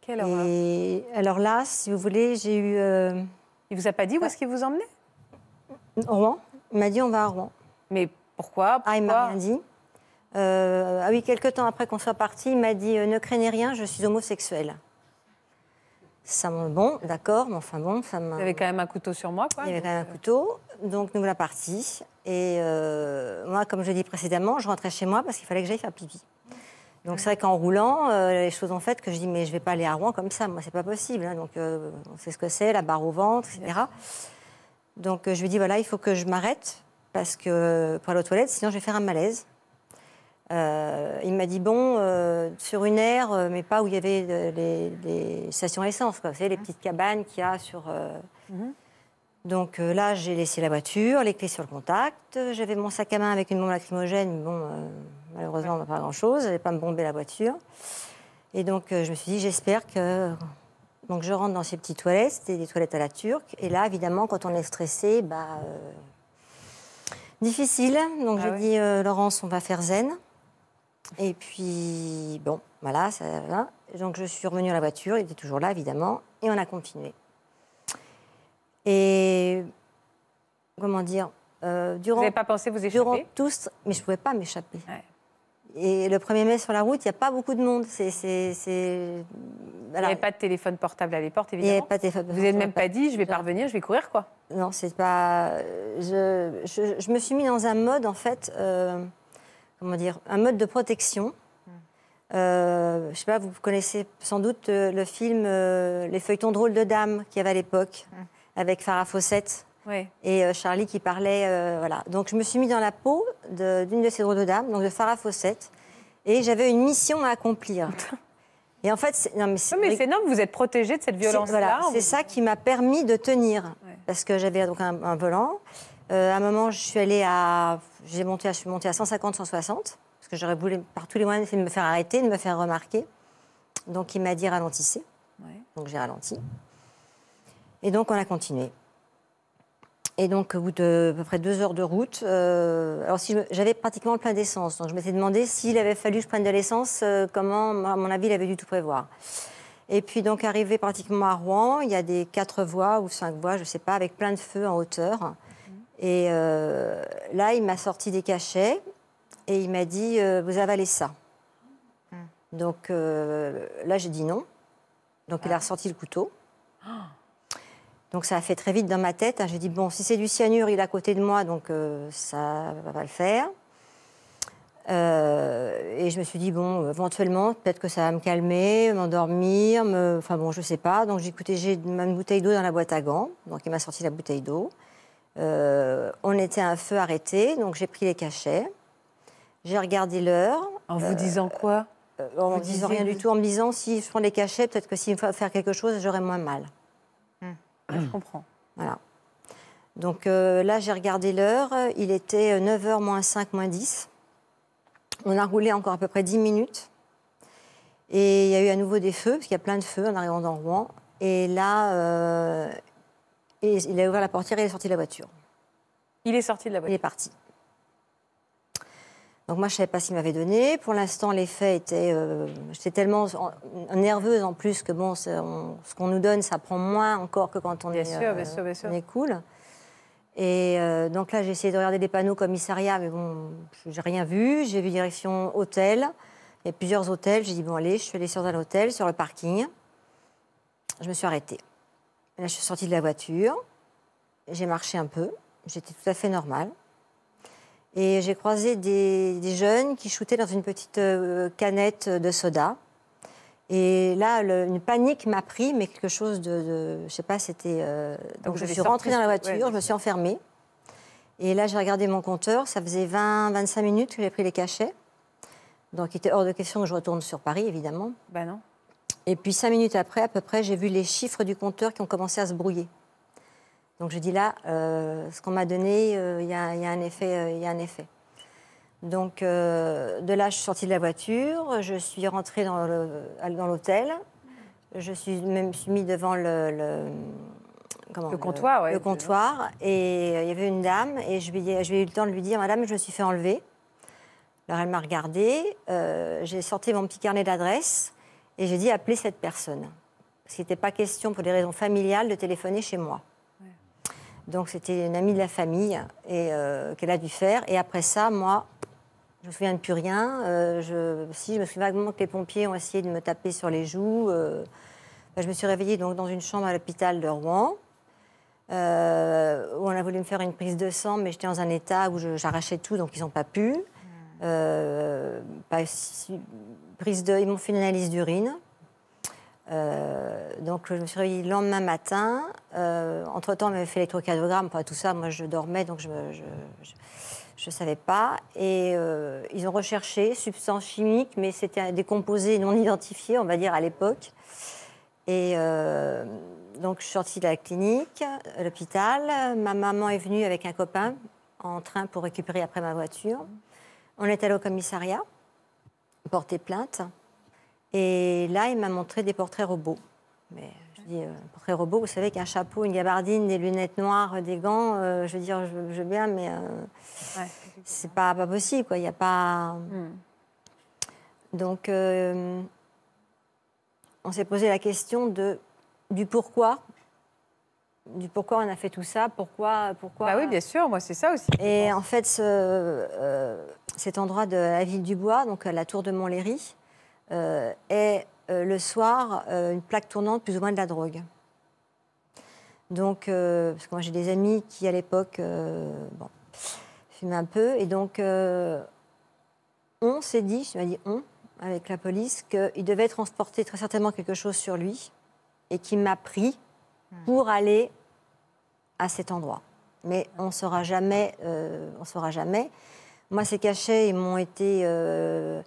Quelle horreur. Et alors là, si vous voulez, j'ai eu... Euh... Il ne vous a pas dit où est-ce qu'il vous emmenait? Rouen. Il m'a dit on va à Rouen. Mais pourquoi, pourquoi? Ah, il ne m'a rien dit. Euh, ah oui, quelques temps après qu'on soit partis, il m'a dit ne craignez rien, je suis homosexuel. Ça m'a bon, d'accord, mais enfin bon, ça m'a... Il y avait quand même un couteau sur moi, quoi. Il y avait quand même un couteau, donc nous voilà partis. Et euh, moi, comme je l'ai dit précédemment, je rentrais chez moi parce qu'il fallait que j'aille faire pipi. Donc c'est vrai qu'en roulant, euh, les choses ont fait que je dis mais je ne vais pas aller à Rouen comme ça, moi c'est pas possible. Hein. Donc euh, on sait ce que c'est, la barre au ventre, et cetera. Donc euh, je lui dis voilà, il faut que je m'arrête parce que pour aller aux toilettes, sinon je vais faire un malaise. Euh, il m'a dit bon, euh, sur une aire, mais pas où il y avait de, les, les stations essence, quoi. Vous savez, les petites cabanes qu'il y a sur... Euh... Mm-hmm. Donc euh, là, j'ai laissé la voiture, les clés sur le contact, j'avais mon sac à main avec une bombe lacrymogène, bon, euh, malheureusement, on n'a pas grand-chose, je n'allais pas me bomber la voiture. Et donc euh, je me suis dit, j'espère que... Donc je rentre dans ces petites toilettes, c'était des toilettes à la turque, et là, évidemment, quand on est stressé, bah... Euh... difficile, donc ah j'ai oui. dit, euh, Laurence, on va faire zen. Et puis, bon, voilà, ça va. Donc je suis revenue à la voiture, il était toujours là, évidemment, et on a continué. Et comment dire, euh, durant, vous n'avez pas pensé vous échapper tous, mais je ne pouvais pas m'échapper. Ouais. Et le premier mai sur la route, il n'y a pas beaucoup de monde. C'est, c'est, c'est... Alors, il n'y avait pas de téléphone portable à les portes, évidemment. Il n'y avait pas de téléphone portable. Vous n'avez même pas dit, je vais pas revenir, je vais courir, quoi. Non, c'est pas. Je, je, je me suis mis dans un mode, en fait, euh, comment dire, un mode de protection. Euh, je ne sais pas, vous connaissez sans doute le film euh, Les feuilletons drôles de dames qu'il y avait à l'époque. Hum. Avec Farah Fawcett oui. et euh, Charlie qui parlait. Euh, voilà. Donc, je me suis mis dans la peau d'une de, de ces drôles de dames, donc de Farah Fawcett, et j'avais une mission à accomplir. Et en fait, c'est non, mais c'est oui, énorme, vous êtes protégée de cette violence-là. Voilà, c'est ou... ça qui m'a permis de tenir, ouais. parce que j'avais donc un, un volant. Euh, à un moment, je suis allée à, j'ai monté à, je suis montée à cent cinquante, cent soixante, parce que j'aurais voulu par tous les moyens de me faire arrêter, de me faire remarquer. Donc, il m'a dit ralentissez. Ouais. Donc, j'ai ralenti. Et donc, on a continué. Et donc, au bout de à peu près deux heures de route, euh, alors si j'avais pratiquement plein d'essence. Donc, je m'étais demandé s'il avait fallu que je prenne de l'essence, euh, comment, à mon avis, il avait dû tout prévoir. Et puis, donc, arrivé pratiquement à Rouen, il y a des quatre voies ou cinq voies, je ne sais pas, avec plein de feux en hauteur. Et euh, là, il m'a sorti des cachets et il m'a dit euh, « vous avalez ça mm. ». Donc, euh, là, j'ai dit non. Donc, ah. il a ressorti le couteau. Oh. Donc ça a fait très vite dans ma tête. J'ai dit, bon, si c'est du cyanure, il est à côté de moi, donc euh, ça va pas le faire. Euh, et je me suis dit, bon, éventuellement, peut-être que ça va me calmer, m'endormir, me... enfin bon, je sais pas. Donc j'ai écouté, j'ai une bouteille d'eau dans la boîte à gants. Donc il m'a sorti la bouteille d'eau. Euh, on était à un feu arrêté, donc j'ai pris les cachets. J'ai regardé l'heure. En vous euh, disant quoi euh, En me disant rien du tout, en me disant, si je prends les cachets, peut-être que s'il faut faire quelque chose, j'aurai moins mal. Je comprends. Voilà. Donc euh, là, j'ai regardé l'heure. Il était neuf heures moins cinq, moins dix. On a roulé encore à peu près dix minutes. Et il y a eu à nouveau des feux, parce qu'il y a plein de feux en arrivant dans Rouen. Et là, euh, et il a ouvert la portière et il est sorti de la voiture. Il est sorti de la voiture. Il est parti. Donc moi, je ne savais pas s'il m'avait donné. Pour l'instant, les faits étaient... Euh, j'étais tellement nerveuse en plus que bon, on, ce qu'on nous donne, ça prend moins encore que quand on, bien est, sûr, euh, bien sûr, bien sûr. on est cool. Et euh, donc là, j'ai essayé de regarder des panneaux commissariat, mais bon, je n'ai rien vu. J'ai vu direction hôtel. Il y a plusieurs hôtels. J'ai dit, bon, allez, je suis allée sur un hôtel, sur le parking. Je me suis arrêtée. Là, je suis sortie de la voiture. j'ai marché un peu, j'étais tout à fait normale. Et j'ai croisé des, des jeunes qui shootaient dans une petite euh, canette de soda. Et là, le, une panique m'a pris, mais quelque chose de... de je ne sais pas, c'était... Euh, donc, donc je suis rentrée dans la voiture, ouais, je me suis enfermée. Et là, j'ai regardé mon compteur. Ça faisait vingt à vingt-cinq minutes que j'ai pris les cachets. Donc, il était hors de question que je retourne sur Paris, évidemment. Ben non. Et puis, cinq minutes après, à peu près, j'ai vu les chiffres du compteur qui ont commencé à se brouiller. Donc, je dis là, euh, ce qu'on m'a donné, il euh, y, y a un effet. Il y a un effet. Donc, euh, de là, je suis sortie de la voiture, je suis rentrée dans l'hôtel, je suis même suis mise devant le, le, comment, le comptoir. Le, ouais, le comptoir et euh, il y avait une dame, et je lui, je lui ai eu le temps de lui dire « Madame, je me suis fait enlever ». Alors, elle m'a regardée, euh, j'ai sorti mon petit carnet d'adresse et j'ai dit « Appelez cette personne ». Parce qu'il n'était pas question, pour des raisons familiales, de téléphoner chez moi. Ouais. Donc, c'était une amie de la famille et euh, qu'elle a dû faire. Et après ça, moi... je ne me souviens de plus rien. Euh, je, si, je me souviens vaguement que les pompiers ont essayé de me taper sur les joues. Euh, ben, je me suis réveillée donc, dans une chambre à l'hôpital de Rouen, euh, où on a voulu me faire une prise de sang, mais j'étais dans un état où j'arrachais tout, donc ils n'ont pas pu. Euh, pas, si, prise de, ils m'ont fait une analyse d'urine. Euh, donc je me suis réveillée le lendemain matin. Euh, Entre-temps, on m'avait fait l'électrocardiogramme, enfin, tout ça. Moi, je dormais, donc je... je, je... je ne savais pas. Et euh, ils ont recherché substances chimiques, mais c'était des composés non identifiés, on va dire, à l'époque. Et euh, donc, je suis sortie de la clinique, à l'hôpital. Ma maman est venue avec un copain en train pour récupérer après ma voiture. On est allé au commissariat, porter plainte. Et là, il m'a montré des portraits robots. Mais je dis, euh, portrait robot, vous savez qu'un chapeau, une gabardine, des lunettes noires, des gants, euh, je veux dire, je, je veux bien, mais euh, ouais, c'est pas, pas possible, quoi. Il n'y a pas... Mm. Donc, euh, on s'est posé la question de, du pourquoi, du pourquoi on a fait tout ça, pourquoi... pourquoi bah oui, bien sûr, moi, c'est ça aussi. Et en fait, ce, euh, cet endroit de la ville du Bois, donc la tour de Montlhéry, euh, est... Euh, le soir, euh, une plaque tournante plus ou moins de la drogue. Donc, euh, parce que moi j'ai des amis qui à l'époque, euh, bon, fumaient un peu, et donc euh, on s'est dit, je m'ai dit on, avec la police, qu'il devait transporter très certainement quelque chose sur lui, et qu'il m'a pris pour aller à cet endroit. Mais on ne saura jamais, euh, on saura jamais. Moi, ces cachets, ils m'ont été... Euh,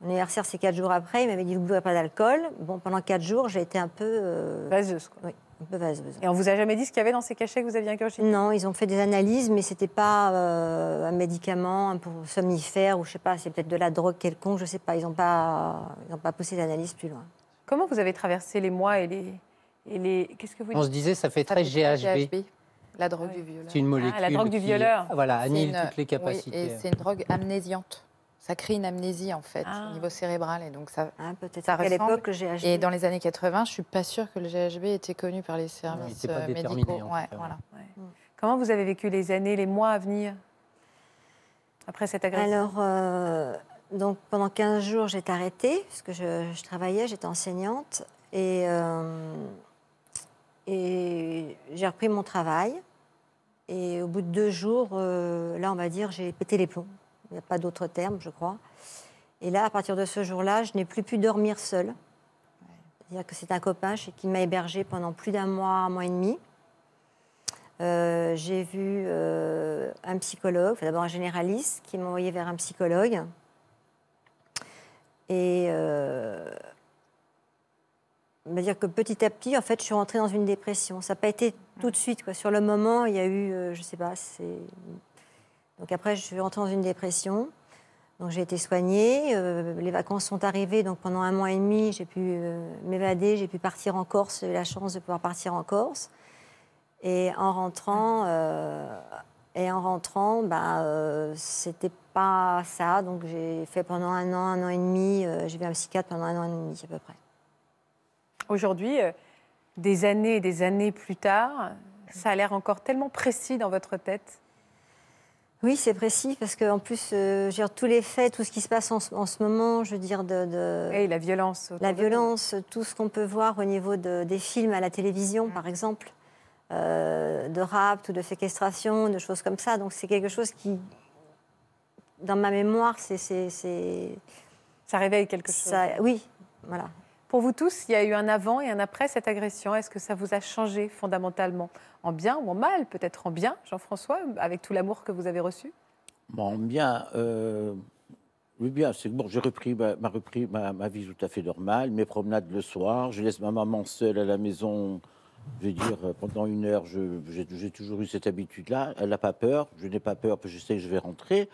Mon anniversaire, c'est quatre jours après. Il m'avait dit, vous ne boirez pas d'alcool. Bon, pendant quatre jours, j'ai été un peu... Euh... vaseuse, quoi. Oui, un peu vaseuse. Et on ne vous a jamais dit ce qu'il y avait dans ces cachets que vous aviez incurgés? Non, ils ont fait des analyses, mais ce n'était pas euh, un médicament, un somnifère, ou je ne sais pas, c'est peut-être de la drogue quelconque, je ne sais pas. Ils n'ont pas, ils n'ont pas poussé l'analyse plus loin. Comment vous avez traversé les mois et les... Et les... Qu'est-ce que vous dites? On se disait, ça fait très G H B. G H B. La drogue, oui, du violeur. C'est une molécule ah, la drogue qui... du violeur. Voilà, annule une... toutes les capacités. Oui, et c'est une drogue amnésiante. Ça crée une amnésie, en fait, ah. au niveau cérébral. Et donc, ça, ah, ça ressemble. À l'époque, le G H B. Et dans les années quatre-vingts, je ne suis pas sûre que le G H B était connu par les services non, il médicaux. Pas déterminé, ouais, voilà. ouais. Mmh. Comment vous avez vécu les années, les mois à venir, après cette agression? Alors, euh, donc, pendant quinze jours, j'ai été arrêtée, parce que je, je travaillais, j'étais enseignante. Et, euh, et j'ai repris mon travail. Et au bout de deux jours, euh, là, on va dire, j'ai pété les plombs. Il n'y a pas d'autre terme, je crois. Et là, à partir de ce jour-là, je n'ai plus pu dormir seule. C'est-à-dire que c'est un copain qui m'a hébergée pendant plus d'un mois, un mois et demi. Euh, j'ai vu euh, un psychologue, enfin, d'abord un généraliste, qui m'a envoyée vers un psychologue. Et euh, on va dire que petit à petit, en fait, je suis rentrée dans une dépression. Ça n'a pas été tout de suite, quoi. Sur le moment, il y a eu, euh, je ne sais pas, c'est... Donc après, je suis rentrée dans une dépression, donc j'ai été soignée, euh, les vacances sont arrivées, donc pendant un mois et demi, j'ai pu euh, m'évader, j'ai pu partir en Corse, j'ai eu la chance de pouvoir partir en Corse. Et en rentrant, euh, et en rentrant, bah, euh, c'était pas ça, donc j'ai fait pendant un an, un an et demi, euh, j'ai vu un psychiatre pendant un an et demi à peu près. Aujourd'hui, euh, des années et des années plus tard, ça a l'air encore tellement précis dans votre tête. Oui, c'est précis, parce qu'en plus, euh, je veux dire, tous les faits, tout ce qui se passe en, en ce moment, je veux dire, de... de et la violence. La violence, tout ce qu'on peut voir au niveau de, des films à la télévision, mmh. par exemple, euh, de rapt ou de séquestration, de choses comme ça. Donc c'est quelque chose qui, dans ma mémoire, c'est... Ça réveille quelque chose. Ça, oui, voilà. Pour vous tous, il y a eu un avant et un après cette agression. Est-ce que ça vous a changé fondamentalement? En bien ou en mal? Peut-être en bien, Jean-François, avec tout l'amour que vous avez reçu? Bon, bien, euh, oui, bien, c'est bon, j'ai repris, ma, ma, repris ma, ma vie tout à fait normale, mes promenades le soir, je laisse ma maman seule à la maison, je vais dire, pendant une heure, j'ai toujours eu cette habitude-là, elle n'a pas peur, je n'ai pas peur, je sais que je vais rentrer.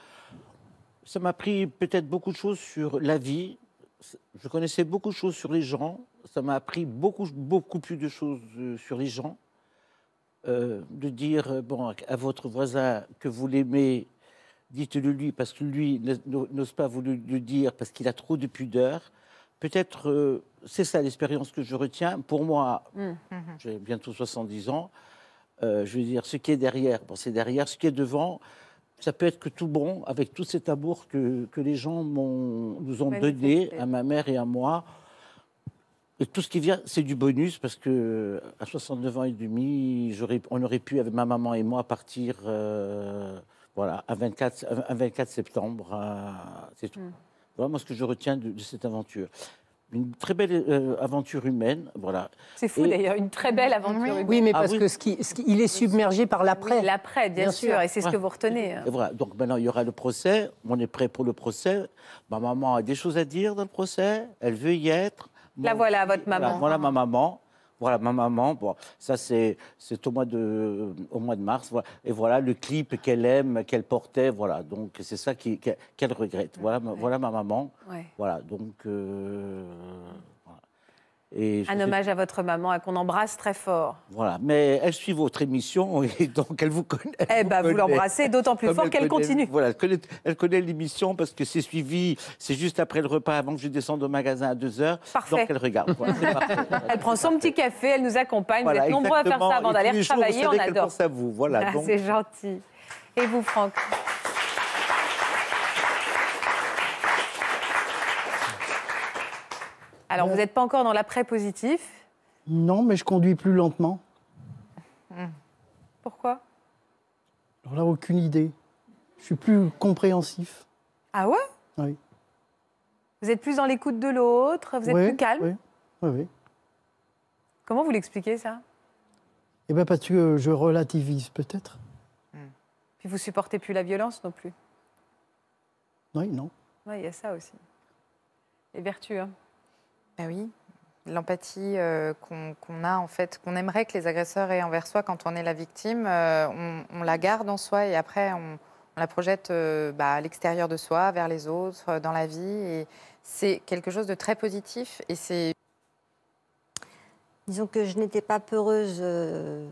Ça m'a appris peut-être beaucoup de choses sur la vie, je connaissais beaucoup de choses sur les gens, ça m'a appris beaucoup, beaucoup plus de choses sur les gens, euh, de dire, bon, à votre voisin que vous l'aimez, dites-le lui, parce que lui n'ose pas vous le dire, parce qu'il a trop de pudeur. Peut-être, euh, c'est ça l'expérience que je retiens. Pour moi, mmh, mmh. j'ai bientôt soixante-dix ans, euh, je veux dire, ce qui est derrière, bon, c'est derrière, ce qui est devant, ça peut être que tout bon, avec tout cet amour que, que les gens m'ont, nous ont donné, à ma mère et à moi. Et tout ce qui vient, c'est du bonus, parce qu'à soixante-neuf ans et demi, on aurait pu, avec ma maman et moi, partir... Euh, Voilà, un vingt-quatre septembre, euh, c'est tout. Mm. Voilà moi ce que je retiens de, de cette aventure. Une très belle euh, aventure humaine, voilà. C'est fou et... d'ailleurs, une très belle aventure oui. humaine. Oui, mais parce ah, oui. que ce qui, ce qui, il est submergé par l'après. Oui, l'après, bien, bien sûr, sûr, et c'est ouais. ce que vous retenez. Hein. Voilà, donc maintenant il y aura le procès, on est prêt pour le procès. Ma maman a des choses à dire dans le procès, elle veut y être. Mon... La voilà, votre maman. Voilà, voilà ma maman. Voilà, ma maman, bon, ça c'est au, au mois de mars. Voilà. Et voilà le clip qu'elle aime, qu'elle portait. Voilà, donc c'est ça qu'elle qu'elle regrette. Voilà, ouais. voilà ma maman. Ouais. Voilà, donc... Euh, voilà. Et un hommage sais... à votre maman, qu'on embrasse très fort. Voilà, mais elle suit votre émission et donc elle vous connaît. Elle eh vous, ben, vous l'embrassez d'autant plus fort qu'elle continue. Voilà, elle connaît elle connaît l'émission parce que c'est suivi, c'est juste après le repas, avant que je descende au magasin à deux heures. Parfait. Donc elle regarde. Voilà, parfait, voilà, elle prend son parfait. petit café, elle nous accompagne. Voilà, vous êtes nombreux à faire ça avant d'aller travailler, jours, vous on adore. À vous. Voilà, ah, donc... C'est gentil. Et vous, Franck? Alors, vous n'êtes pas encore dans l'après positif? Non, mais je conduis plus lentement. Pourquoi? Alors là, aucune idée. Je suis plus compréhensif. Ah ouais? Oui. Vous êtes plus dans l'écoute de l'autre, vous êtes oui, plus calme? Oui, oui, oui. Comment vous l'expliquez, ça? Eh bien, parce que je relativise, peut-être. Hum. Puis vous supportez plus la violence non plus? Oui, non. Oui, il y a ça aussi. Les vertus, hein. Ben oui, l'empathie euh, qu'on qu'on a en fait, qu'on aimerait que les agresseurs aient envers soi quand on est la victime, euh, on, on la garde en soi et après on, on la projette euh, bah, à l'extérieur de soi, vers les autres, dans la vie. Et c'est quelque chose de très positif. Et c'est. Disons que je n'étais pas peureuse euh,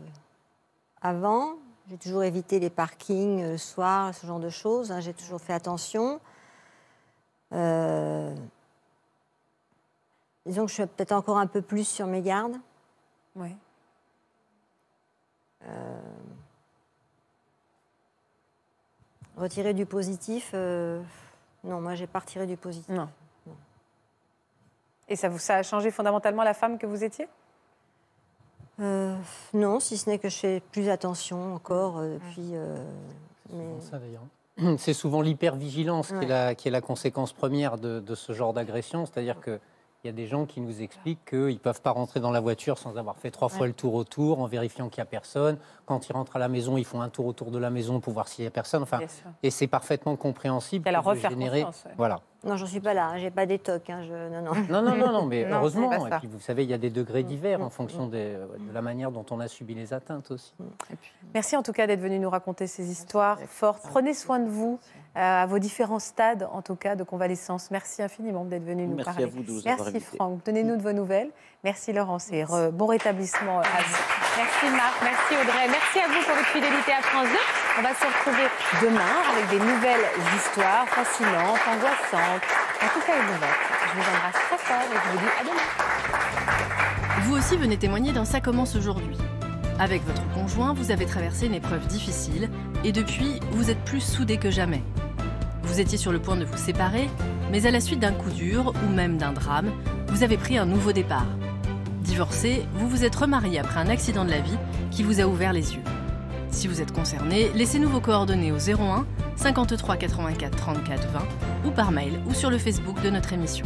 avant. J'ai toujours évité les parkings le soir, ce genre de choses. Hein. J'ai toujours fait attention. Euh... Disons que je suis peut-être encore un peu plus sur mes gardes. Oui. Euh... Retirer du positif, euh... non, moi, j'ai pas retiré du positif. Non. non. Et ça, vous, ça a changé fondamentalement la femme que vous étiez? euh, Non, si ce n'est que je fais plus attention encore euh, depuis... Euh... Mais... ça d'ailleurs. C'est souvent l'hypervigilance ouais. qui, est la, qui est la conséquence première de, de ce genre d'agression, c'est-à-dire que il y a des gens qui nous expliquent qu'ils ne peuvent pas rentrer dans la voiture sans avoir fait trois fois ouais. le tour autour, en vérifiant qu'il n'y a personne. Quand ils rentrent à la maison, ils font un tour autour de la maison pour voir s'il n'y a personne. Enfin, et c'est parfaitement compréhensible. Alors refaire générer... confiance. Ouais. Voilà. Non, j'en suis pas là. Hein. J'ai pas des tocs. Hein. Je... Non, non. non, non, non, non. Mais non, heureusement. Et puis, vous savez, il y a des degrés divers mmh. en fonction mmh. des, de la manière dont on a subi les atteintes aussi. Et puis... Merci en tout cas d'être venu nous raconter ces histoires Merci. fortes. Prenez soin de vous euh, à vos différents stades, en tout cas, de convalescence. Merci infiniment d'être venu nous Merci parler. À vous de vous avoir Merci invité. Franck. Donnez-nous de vos nouvelles. Merci Laurence et re... bon rétablissement à vous. Merci Marc. Merci Audrey. Merci à vous pour votre fidélité à France deux. On va se retrouver demain avec des nouvelles histoires fascinantes, angoissantes. En tout cas, je vous embrasse très fort et je vous dis à demain. Vous aussi venez témoigner dans Ça commence aujourd'hui. Avec votre conjoint, vous avez traversé une épreuve difficile et depuis, vous êtes plus soudés que jamais. Vous étiez sur le point de vous séparer, mais à la suite d'un coup dur ou même d'un drame, vous avez pris un nouveau départ. Divorcé, vous vous êtes remarié après un accident de la vie qui vous a ouvert les yeux. Si vous êtes concerné, laissez-nous vos coordonnées au zéro un cinquante-trois quatre-vingt-quatre trente-quatre vingt ou par mail ou sur le Facebook de notre émission.